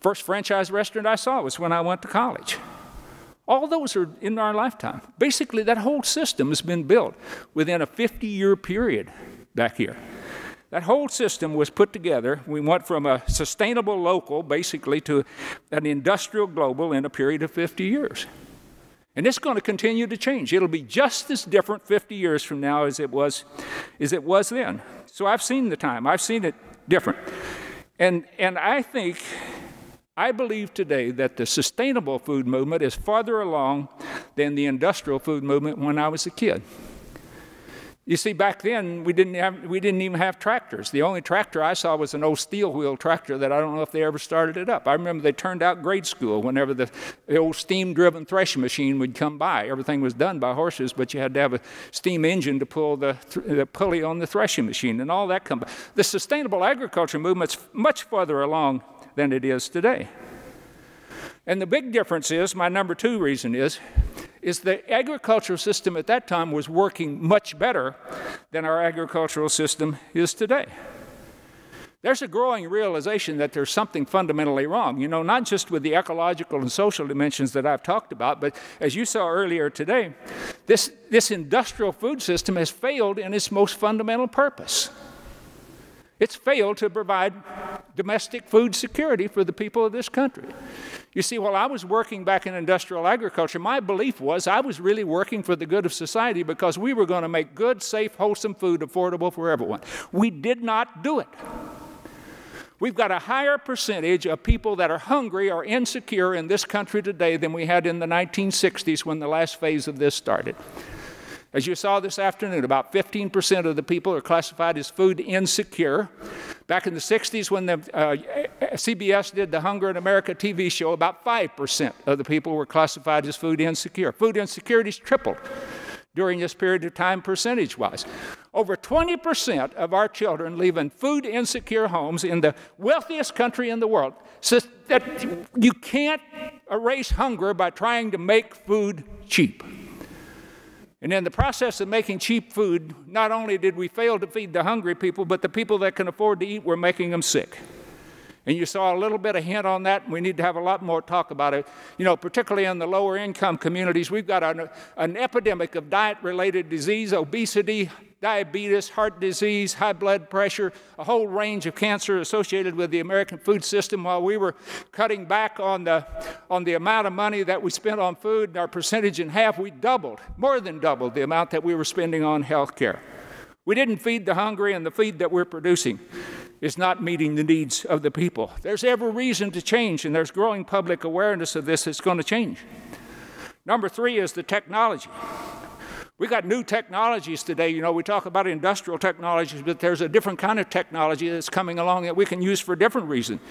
First franchise restaurant I saw was when I went to college. All those are in our lifetime. Basically, that whole system has been built within a 50-year period back here. That whole system was put together. We went from a sustainable local, basically, to an industrial global in a period of 50 years. And it's going to continue to change. It'll be just as different 50 years from now as it was then. So I've seen the time. I've seen it different. And I believe today that the sustainable food movement is farther along than the industrial food movement when I was a kid. You see, back then, we didn't even have tractors. The only tractor I saw was an old steel wheel tractor that I don't know if they ever started it up. I remember they turned out grade school whenever the old steam-driven threshing machine would come by. Everything was done by horses, but you had to have a steam engine to pull the pulley on the threshing machine and all that come by. The sustainable agriculture movement's much farther along than it is today. And the big difference is, my number two reason is the agricultural system at that time was working much better than our agricultural system is today. There's a growing realization that there's something fundamentally wrong, you know, not just with the ecological and social dimensions that I've talked about, but as you saw earlier today, this industrial food system has failed in its most fundamental purpose. It's failed to provide domestic food security for the people of this country. You see, while I was working back in industrial agriculture, my belief was I was really working for the good of society because we were going to make good, safe, wholesome food affordable for everyone. We did not do it. We've got a higher percentage of people that are hungry or insecure in this country today than we had in the 1960s when the last phase of this started. As you saw this afternoon, about 15% of the people are classified as food insecure. Back in the 60s, when the CBS did the Hunger in America TV show, about 5% of the people were classified as food insecure. Food insecurity's tripled during this period of time percentage-wise. Over 20% of our children live in food insecure homes in the wealthiest country in the world. So that you can't erase hunger by trying to make food cheap. And in the process of making cheap food, not only did we fail to feed the hungry people, but the people that can afford to eat were making them sick. And you saw a little bit of hint on that, and we need to have a lot more talk about it. You know, particularly in the lower income communities, we've got an epidemic of diet-related disease, obesity, diabetes, heart disease, high blood pressure, a whole range of cancer associated with the American food system. While we were cutting back on the amount of money that we spent on food, our percentage in half, we doubled, more than doubled the amount that we were spending on health care. We didn't feed the hungry, and the food that we're producing is not meeting the needs of the people. There's every reason to change, and there's growing public awareness of this. It's going to change. Number three is the technology. We've got new technologies today. You know, we talk about industrial technologies, but there's a different kind of technology that's coming along that we can use for different reasons.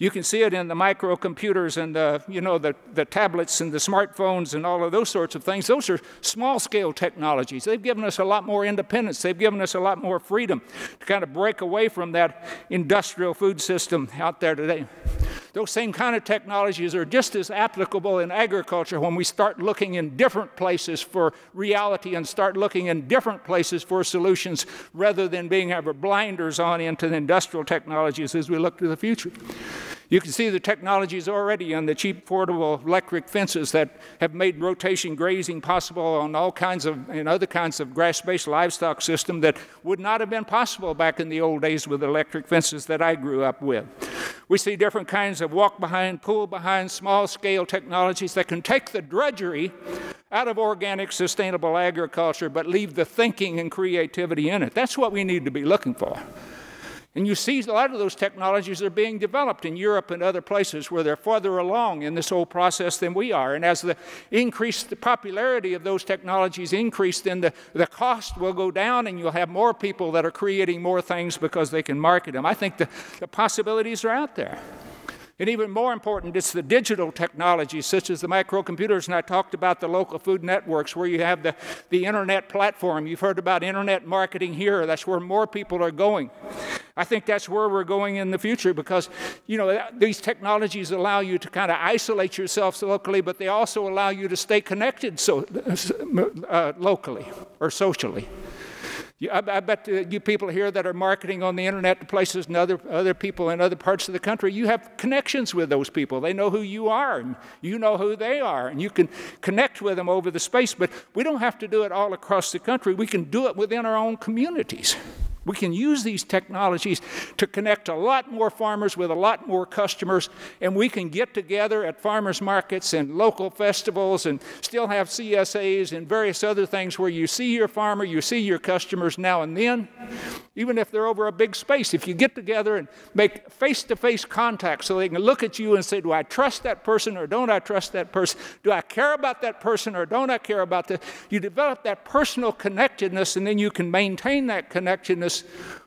You can see it in the microcomputers and the tablets and the smartphones and all of those sorts of things. Those are small-scale technologies. They've given us a lot more independence. They've given us a lot more freedom to kind of break away from that industrial food system out there today. Those same kind of technologies are just as applicable in agriculture when we start looking in different places for reality and start looking in different places for solutions rather than being our blinders on into the industrial technologies as we look to the future. You can see the technologies already in the cheap, portable electric fences that have made rotation grazing possible on all kinds of and other kinds of grass-based livestock system that would not have been possible back in the old days with electric fences that I grew up with. We see different kinds of walk-behind, pull-behind, small-scale technologies that can take the drudgery out of organic, sustainable agriculture, but leave the thinking and creativity in it. That's what we need to be looking for. And you see a lot of those technologies are being developed in Europe and other places where they're further along in this whole process than we are. And as the increased popularity of those technologies increased, then the cost will go down and you'll have more people that are creating more things because they can market them. I think the possibilities are out there. And even more important, it's the digital technologies, such as the microcomputers, and I talked about the local food networks where you have the internet platform. You've heard about internet marketing here. That's where more people are going. I think that's where we're going in the future because, you know, these technologies allow you to kind of isolate yourselves locally, but they also allow you to stay connected so, locally or socially. I bet you people here that are marketing on the internet to places and other people in other parts of the country, you have connections with those people. They know who you are, and you know who they are, and you can connect with them over the space. But we don't have to do it all across the country. We can do it within our own communities. We can use these technologies to connect a lot more farmers with a lot more customers, and we can get together at farmers markets and local festivals and still have CSAs and various other things where you see your farmer, you see your customers now and then, even if they're over a big space. If you get together and make face-to-face contact so they can look at you and say, do I trust that person or don't I trust that person? Do I care about that person or don't I care about that? You develop that personal connectedness, and then you can maintain that connectedness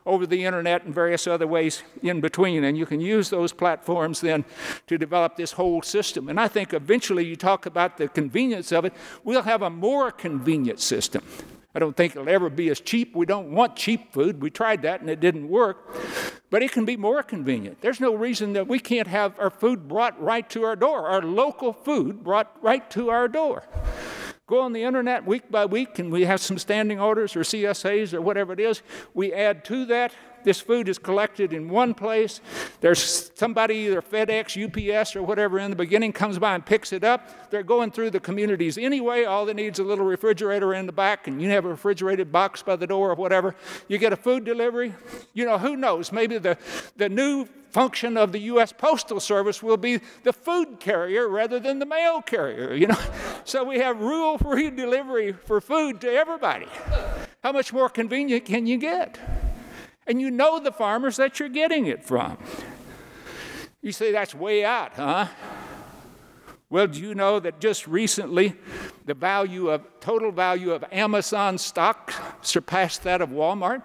over the internet and various other ways in between. And you can use those platforms then to develop this whole system. And I think eventually, you talk about the convenience of it, we'll have a more convenient system. I don't think it'll ever be as cheap. We don't want cheap food. We tried that and it didn't work. But it can be more convenient. There's no reason that we can't have our food brought right to our door, our local food brought right to our door. Go on the internet week by week, and we have some standing orders or CSAs or whatever it is. We add to that. This food is collected in one place. There's somebody, either FedEx, UPS, or whatever in the beginning, comes by and picks it up. They're going through the communities anyway. All they need is a little refrigerator in the back, and you have a refrigerated box by the door or whatever. You get a food delivery. You know, who knows? Maybe the new function of the U.S. Postal Service will be the food carrier rather than the mail carrier, you know. So we have rule-free delivery for food to everybody. How much more convenient can you get? And you know the farmers that you're getting it from. You say, that's way out, huh? Well, do you know that just recently the total value of Amazon stock surpassed that of Walmart?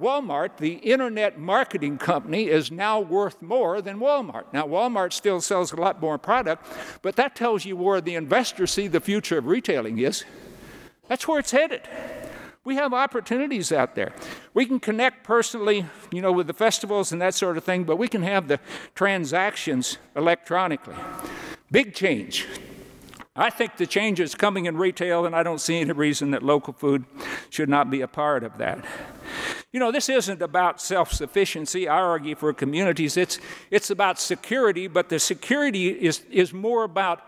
Walmart, the internet marketing company, is now worth more than Walmart. Now, Walmart still sells a lot more product, but that tells you where the investors see the future of retailing is. That's where it's headed. We have opportunities out there. We can connect personally, you know, with the festivals and that sort of thing, but we can have the transactions electronically. Big change. I think the change is coming in retail, and I don't see any reason that local food should not be a part of that. You know, this isn't about self-sufficiency, I argue, for communities. It's about security, but the security is more about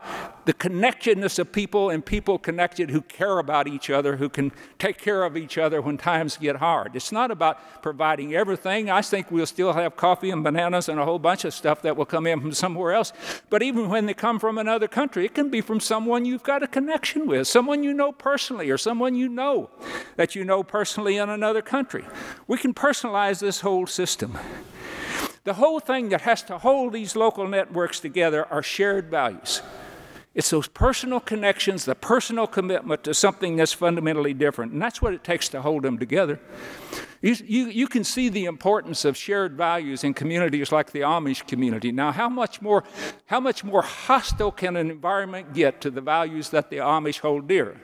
the connectedness of people and people connected who care about each other, who can take care of each other when times get hard. It's not about providing everything. I think we'll still have coffee and bananas and a whole bunch of stuff that will come in from somewhere else. But even when they come from another country, it can be from someone you've got a connection with, someone you know personally, or someone you know that you know personally in another country. We can personalize this whole system. The whole thing that has to hold these local networks together are shared values. It's those personal connections, the personal commitment to something that's fundamentally different, and that's what it takes to hold them together. You can see the importance of shared values in communities like the Amish community. Now, how much more hostile can an environment get to the values that the Amish hold dear?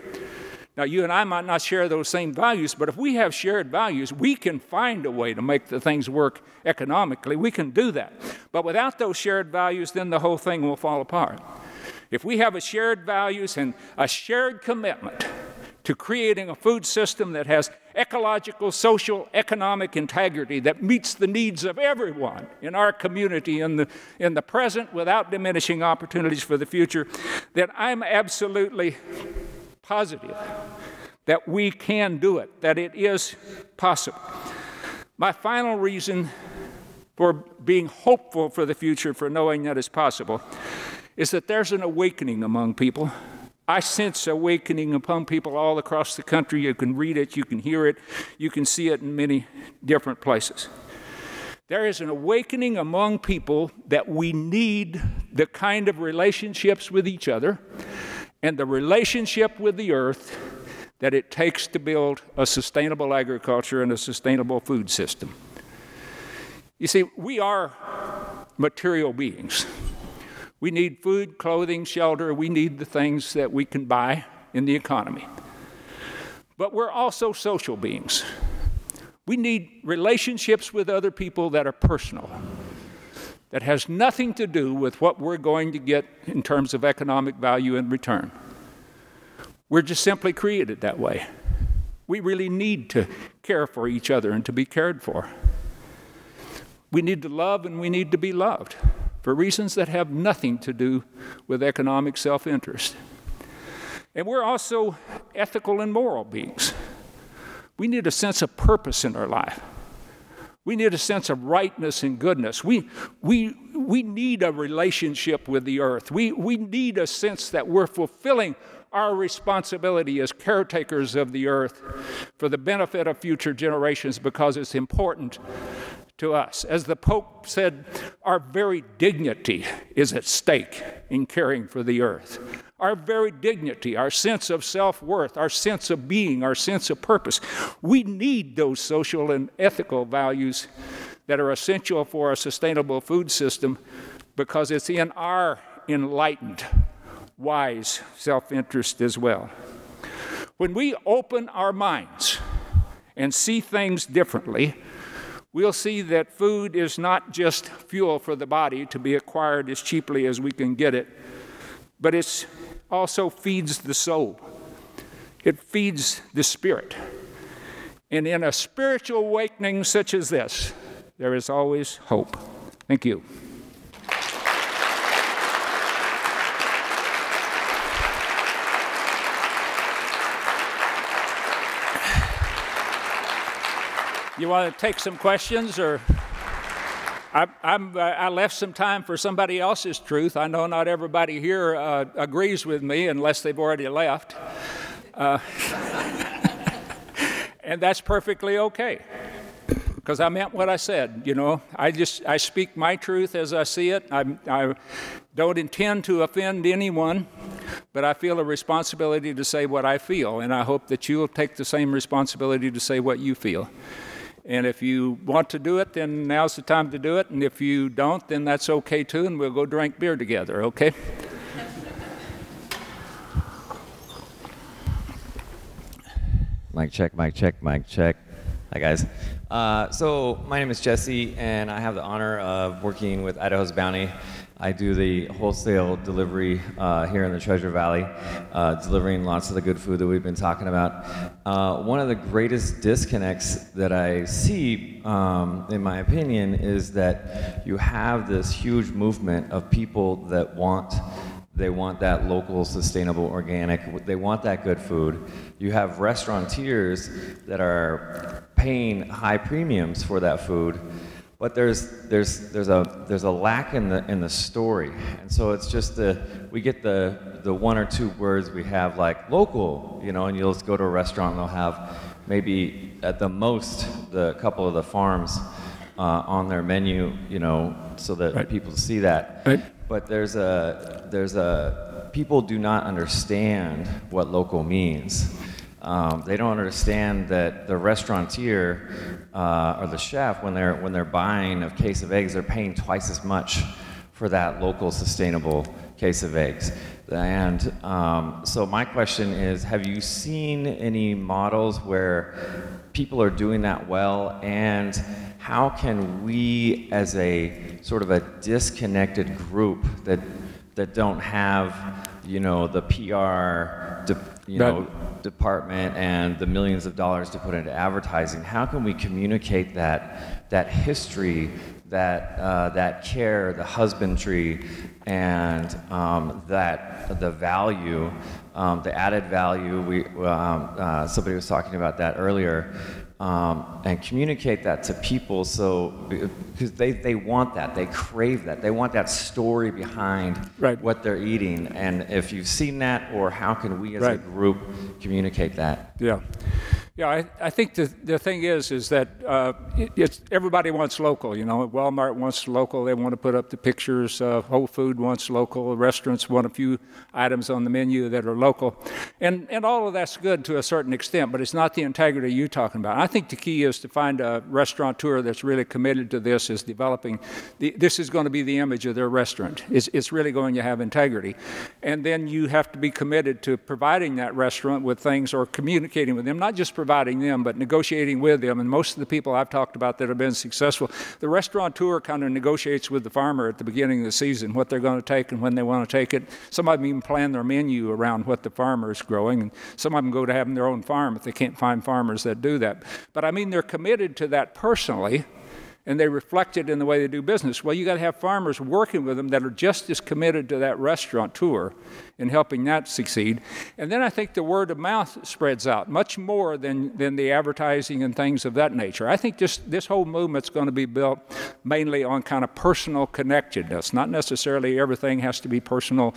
Now, you and I might not share those same values, but if we have shared values, we can find a way to make the things work economically. We can do that. But without those shared values, then the whole thing will fall apart. If we have a shared values and a shared commitment to creating a food system that has ecological, social, economic integrity, that meets the needs of everyone in our community in the present without diminishing opportunities for the future, then I'm absolutely positive that we can do it, that it is possible. My final reason for being hopeful for the future, for knowing that it's possible, is that there's an awakening among people. I sense awakening upon people all across the country. You can read it, you can hear it, you can see it in many different places. There is an awakening among people that we need the kind of relationships with each other and the relationship with the earth that it takes to build a sustainable agriculture and a sustainable food system. You see, we are material beings. We need food, clothing, shelter. We need the things that we can buy in the economy. But we're also social beings. We need relationships with other people that are personal, that has nothing to do with what we're going to get in terms of economic value in return. We're just simply created that way. We really need to care for each other and to be cared for. We need to love and we need to be loved, for reasons that have nothing to do with economic self-interest. And we're also ethical and moral beings. We need a sense of purpose in our life. We need a sense of rightness and goodness. We need a relationship with the earth. We need a sense that we're fulfilling our responsibility as caretakers of the earth for the benefit of future generations, because it's important to us. As the Pope said, our very dignity is at stake in caring for the earth. Our very dignity, our sense of self-worth, our sense of being, our sense of purpose. We need those social and ethical values that are essential for a sustainable food system, because it's in our enlightened, wise self-interest as well. When we open our minds and see things differently, we'll see that food is not just fuel for the body to be acquired as cheaply as we can get it, but it also feeds the soul. It feeds the spirit. And in a spiritual awakening such as this, there is always hope. Thank you. You want to take some questions, or I left some time for somebody else's truth. I know not everybody here agrees with me unless they've already left. And that's perfectly okay, because I meant what I said, you know. I speak my truth as I see it. I don't intend to offend anyone, but I feel a responsibility to say what I feel, and I hope that you'll take the same responsibility to say what you feel. And if you want to do it, then now's the time to do it. And if you don't, then that's okay too, and we'll go drink beer together, okay? Mic check, mic check, mic check. Hi, guys. So my name is Jesse, and I have the honor of working with Idaho's Bounty. I do the wholesale delivery here in the Treasure Valley, delivering lots of the good food that we've been talking about. One of the greatest disconnects that I see, in my opinion, is that you have this huge movement of people that want that local, sustainable, organic. They want that good food. You have restaurateurs that are paying high premiums for that food, but there's a lack in the story, and so it's just we get the one or two words we have, like local, you know, and you'll just go to a restaurant and they'll have maybe at the most the couple of the farms on their menu, you know, so that right. People see that. Right. But people do not understand what local means. They don't understand that the restauranteur or the chef, when they're buying a case of eggs, they're paying twice as much for that local sustainable case of eggs. And so my question is, have you seen any models where people are doing that well, and how can we, as a sort of a disconnected group that don't have, you know, the PR department and the millions of dollars to put into advertising, how can we communicate that history, that care, the husbandry, and the value, the added value? Somebody was talking about that earlier, and communicate that to people, so because they want that, they crave that, they want that story behind what they're eating. And if you've seen that, or how can we as a group communicate that? Yeah. Yeah, I think the thing is that everybody wants local, you know. Walmart wants local, they want to put up the pictures, Whole Foods wants local, restaurants want a few items on the menu that are local. And all of that's good to a certain extent, but it's not the integrity you're talking about. I think the key is to find a restaurateur that's really committed to this, is developing, this is going to be the image of their restaurant. It's really going to have integrity. And then you have to be committed to providing that restaurant with things, or communicating with them, not just providing them, but negotiating with them. And most of the people I've talked about that have been successful, the restaurateur kind of negotiates with the farmer at the beginning of the season what they're going to take and when they want to take it. Some of them even plan their menu around what the farmer is growing, and some of them go to having their own farm if they can't find farmers that do that. But I mean, they're committed to that personally, and they reflect it in the way they do business. Well, you got to have farmers working with them that are just as committed to that restaurateur in helping that succeed. And then I think the word of mouth spreads out much more than the advertising and things of that nature. I think this whole movement's going to be built mainly on kind of personal connectedness. Not necessarily everything has to be personal,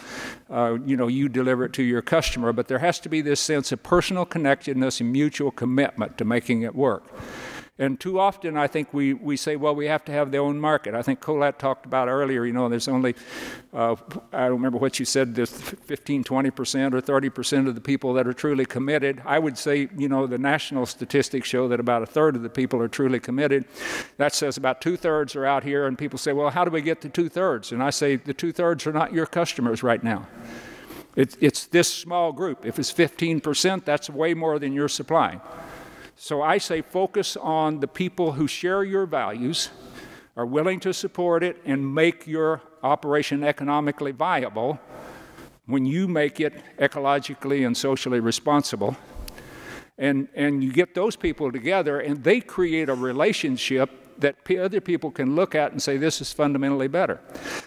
you know, you deliver it to your customer, but there has to be this sense of personal connectedness and mutual commitment to making it work. And too often, I think we say, well, we have to have their own market. I think Colette talked about earlier, you know, there's only, I don't remember what you said, there's 15, 20% or 30% of the people that are truly committed. I would say, you know, the national statistics show that about a third of the people are truly committed. That says about 2/3 are out here, and people say, well, how do we get the 2/3? And I say, the 2/3 are not your customers right now. It's this small group. If it's 15%, that's way more than you're supplying. So I say focus on the people who share your values, are willing to support it, and make your operation economically viable when you make it ecologically and socially responsible. And you get those people together, and they create a relationship that other people can look at and say, this is fundamentally better.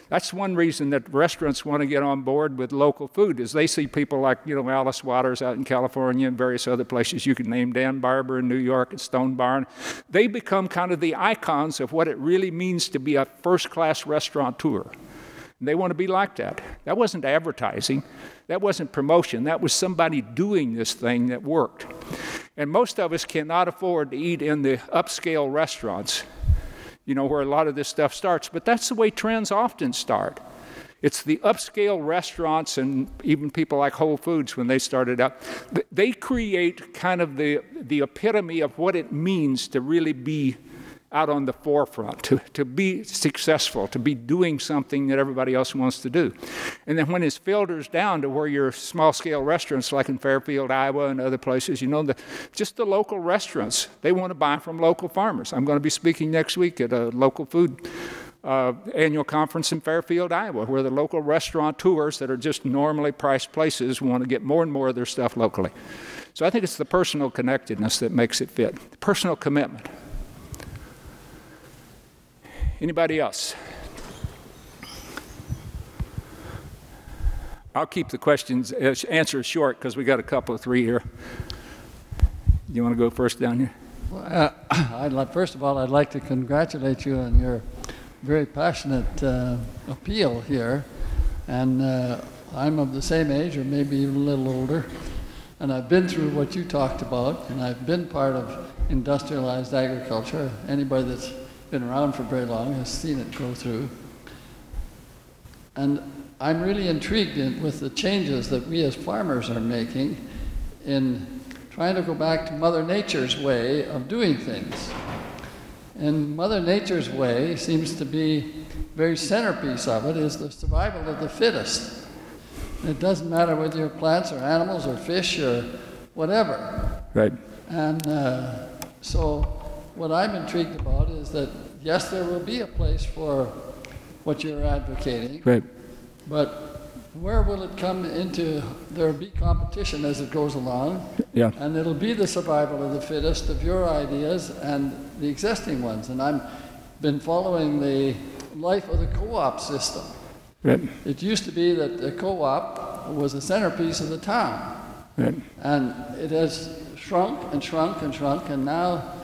That's one reason that restaurants want to get on board with local food, is they see people like, you know, Alice Waters out in California and various other places. You can name Dan Barber in New York and Stone Barn. They become kind of the icons of what it really means to be a first-class restaurateur. And they want to be like that. That wasn't advertising. That wasn't promotion. That was somebody doing this thing that worked. And most of us cannot afford to eat in the upscale restaurants, you know, where a lot of this stuff starts. But that's the way trends often start. It's the upscale restaurants, and even people like Whole Foods when they started up, they create kind of the epitome of what it means to really be out on the forefront, to be successful, to be doing something that everybody else wants to do. And then when it filters down to where your small-scale restaurants, like in Fairfield, Iowa, and other places, you know, just the local restaurants, they want to buy from local farmers. I'm going to be speaking next week at a local food annual conference in Fairfield, Iowa, where the local restaurateurs that are just normally priced places want to get more and more of their stuff locally. So I think it's the personal connectedness that makes it fit, the personal commitment. Anybody else? I'll keep the questions, answers short, because we got a couple of three here. You want to go first down here? Well, first of all, I'd like to congratulate you on your very passionate appeal here. And I'm of the same age, or maybe even a little older. And I've been through what you talked about, and I've been part of industrialized agriculture. Anybody that's been around for very long has seen it go through. And I'm really intrigued with the changes that we as farmers are making in trying to go back to Mother Nature's way of doing things. And Mother Nature's way seems to be, very centerpiece of it is the survival of the fittest. It doesn't matter whether you're plants or animals or fish or whatever. Right. And so what I'm intrigued about is that, yes, there will be a place for what you're advocating. Right. But where will it come into? There'll be competition as it goes along. Yeah. And it'll be the survival of the fittest of your ideas and the existing ones. And I've been following the life of the co-op system. Right. It used to be that the co-op was the centerpiece of the town. Right. And it has shrunk and shrunk and shrunk, and now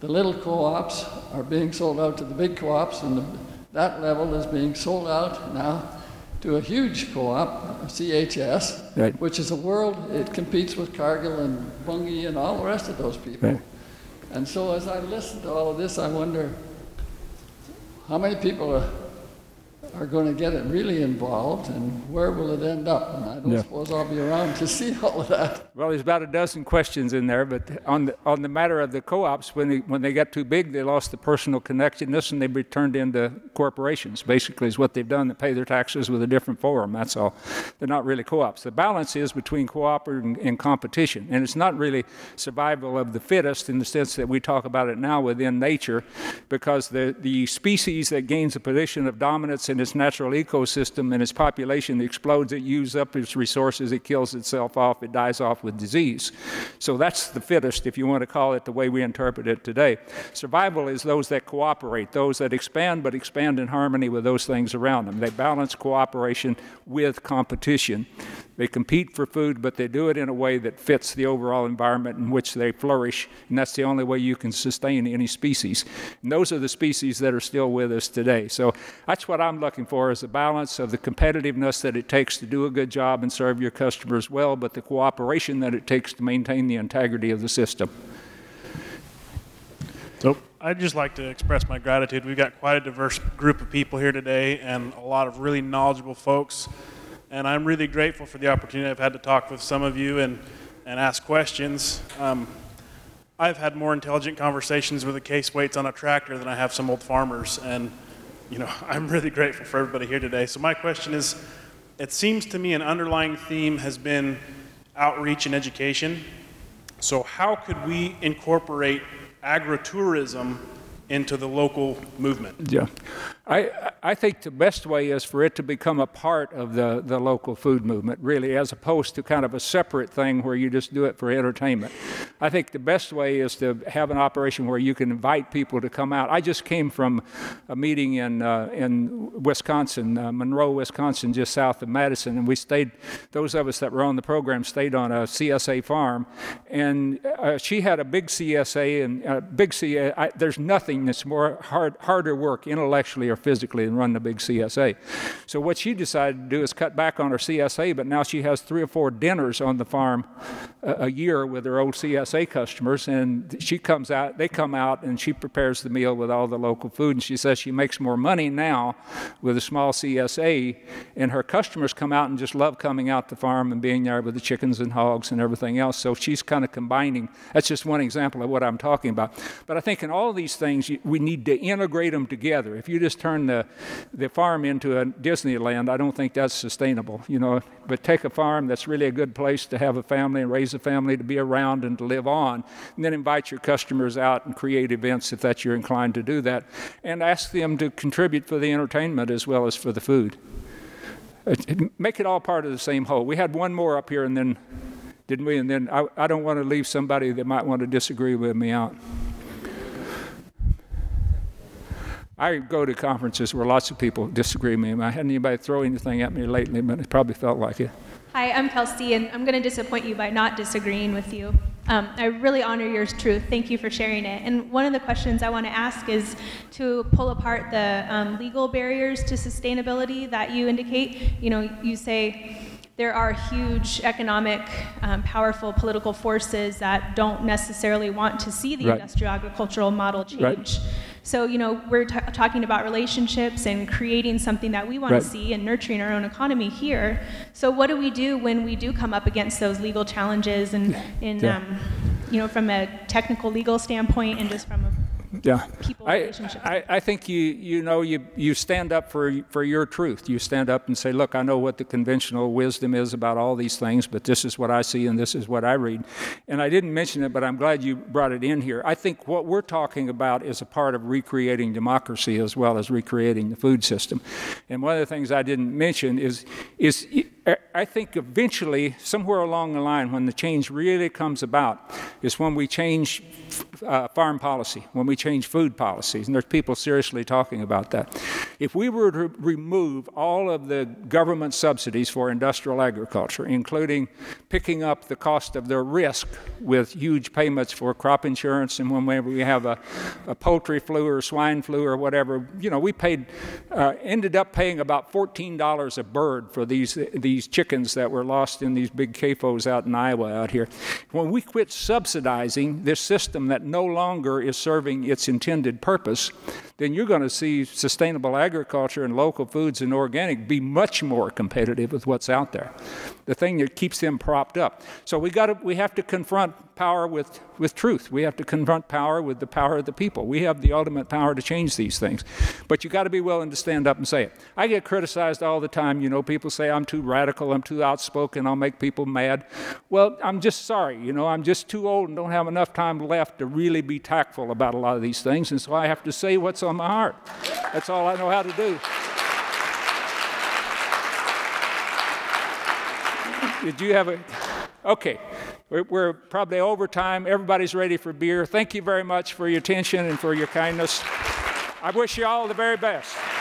the little co-ops are being sold out to the big co-ops, and that level is being sold out now to a huge co-op, CHS, right, which is a world, it competes with Cargill and Bunge and all the rest of those people. Right. And so as I listen to all of this, I wonder how many people are going to get it really involved, and where will it end up? And I don't suppose I'll be around to see all of that. Well, there's about a dozen questions in there, but on the matter of the co-ops, when they got too big, they lost the personal connectedness, and they were turned into corporations, basically, is what they've done. They pay their taxes with a different form, that's all. They're not really co-ops. The balance is between cooperative and competition, and it's not really survival of the fittest in the sense that we talk about it now within nature, because the species that gains a position of dominance in its natural ecosystem and its population explodes, it uses up its resources, it kills itself off, it dies off with disease. So that's the fittest, if you want to call it the way we interpret it today. Survival is those that cooperate, those that expand, but expand in harmony with those things around them. They balance cooperation with competition. They compete for food, but they do it in a way that fits the overall environment in which they flourish, and that's the only way you can sustain any species. And those are the species that are still with us today. So that's what I'm looking for, is a balance of the competitiveness that it takes to do a good job and serve your customers well, but the cooperation that it takes to maintain the integrity of the system. So I'd just like to express my gratitude. We've got quite a diverse group of people here today and a lot of really knowledgeable folks. And I'm really grateful for the opportunity I've had to talk with some of you and ask questions. I've had more intelligent conversations with the case weights on a tractor than I have some old farmers. And, you know, I'm really grateful for everybody here today. So my question is, it seems to me an underlying theme has been outreach and education. So how could we incorporate agritourism into the local movement? Yeah. I think the best way is for it to become a part of the local food movement, really, as opposed to kind of a separate thing where you just do it for entertainment. I think the best way is to have an operation where you can invite people to come out. I just came from a meeting in Wisconsin, Monroe, Wisconsin, just south of Madison, and we stayed, those of us that were on the program stayed on a CSA farm, and she had a big CSA, and there's nothing that's more harder work intellectually or physically and run the big CSA. So what she decided to do is cut back on her CSA, but now she has 3 or 4 dinners on the farm a year with her old CSA customers, and she comes out, they come out, and she prepares the meal with all the local food, and she says she makes more money now with a small CSA, and her customers come out and just love coming out the farm and being there with the chickens and hogs and everything else. So she's kind of combining. That's just one example of what I'm talking about. But I think in all these things, we need to integrate them together. If you just turn the farm into a Disneyland, I don't think that's sustainable, you know. But take a farm that's really a good place to have a family and raise a family, to be around and to live on, and then invite your customers out and create events if that you're inclined to do that, and ask them to contribute for the entertainment as well as for the food. Make it all part of the same whole. We had one more up here, and then didn't we? And then I don't want to leave somebody that might want to disagree with me out. I go to conferences where lots of people disagree with me. I hadn't anybody throw anything at me lately, but it probably felt like it. Hi, I'm Kelsey, and I'm going to disappoint you by not disagreeing with you. I really honor your truth. Thank you for sharing it. And one of the questions I want to ask is to pull apart the legal barriers to sustainability that you indicate. You know, you say there are huge economic, powerful political forces that don't necessarily want to see the industrial agricultural model change. Right. So, you know, we're talking about relationships and creating something that we want to see and nurturing our own economy here. So what do we do when we do come up against those legal challenges and, you know, from a technical legal standpoint and just from a yeah. people relationships. I think you stand up for your truth. You stand up and say, look, I know what the conventional wisdom is about all these things, but this is what I see and this is what I read. And I didn't mention it, but I'm glad you brought it in here. I think what we're talking about is a part of recreating democracy as well as recreating the food system. And one of the things I didn't mention is I think eventually, somewhere along the line, when the change really comes about is when we change farm policy, when we change food policies, and there's people seriously talking about that. If we were to remove all of the government subsidies for industrial agriculture, including picking up the cost of their risk with huge payments for crop insurance, and whenever we have a poultry flu or swine flu or whatever, you know, we paid, ended up paying about $14 a bird for these chickens that were lost in these big CAFOs out in Iowa out here. When we quit subsidizing this system that no longer is serving its intended purpose, then you're going to see sustainable agriculture and local foods and organic be much more competitive with what's out there, the thing that keeps them propped up. So we have to confront power with truth. We have to confront power with the power of the people. We have the ultimate power to change these things. But you've got to be willing to stand up and say it. I get criticized all the time. You know, people say I'm too radical, I'm too outspoken, I'll make people mad. Well, I'm just sorry. You know, I'm just too old and don't have enough time left to really be tactful about a lot of these things. And so I have to say what's on my heart. That's all I know how to do. Did you have a, okay, we're probably over time. Everybody's ready for beer. Thank you very much for your attention and for your kindness. I wish you all the very best.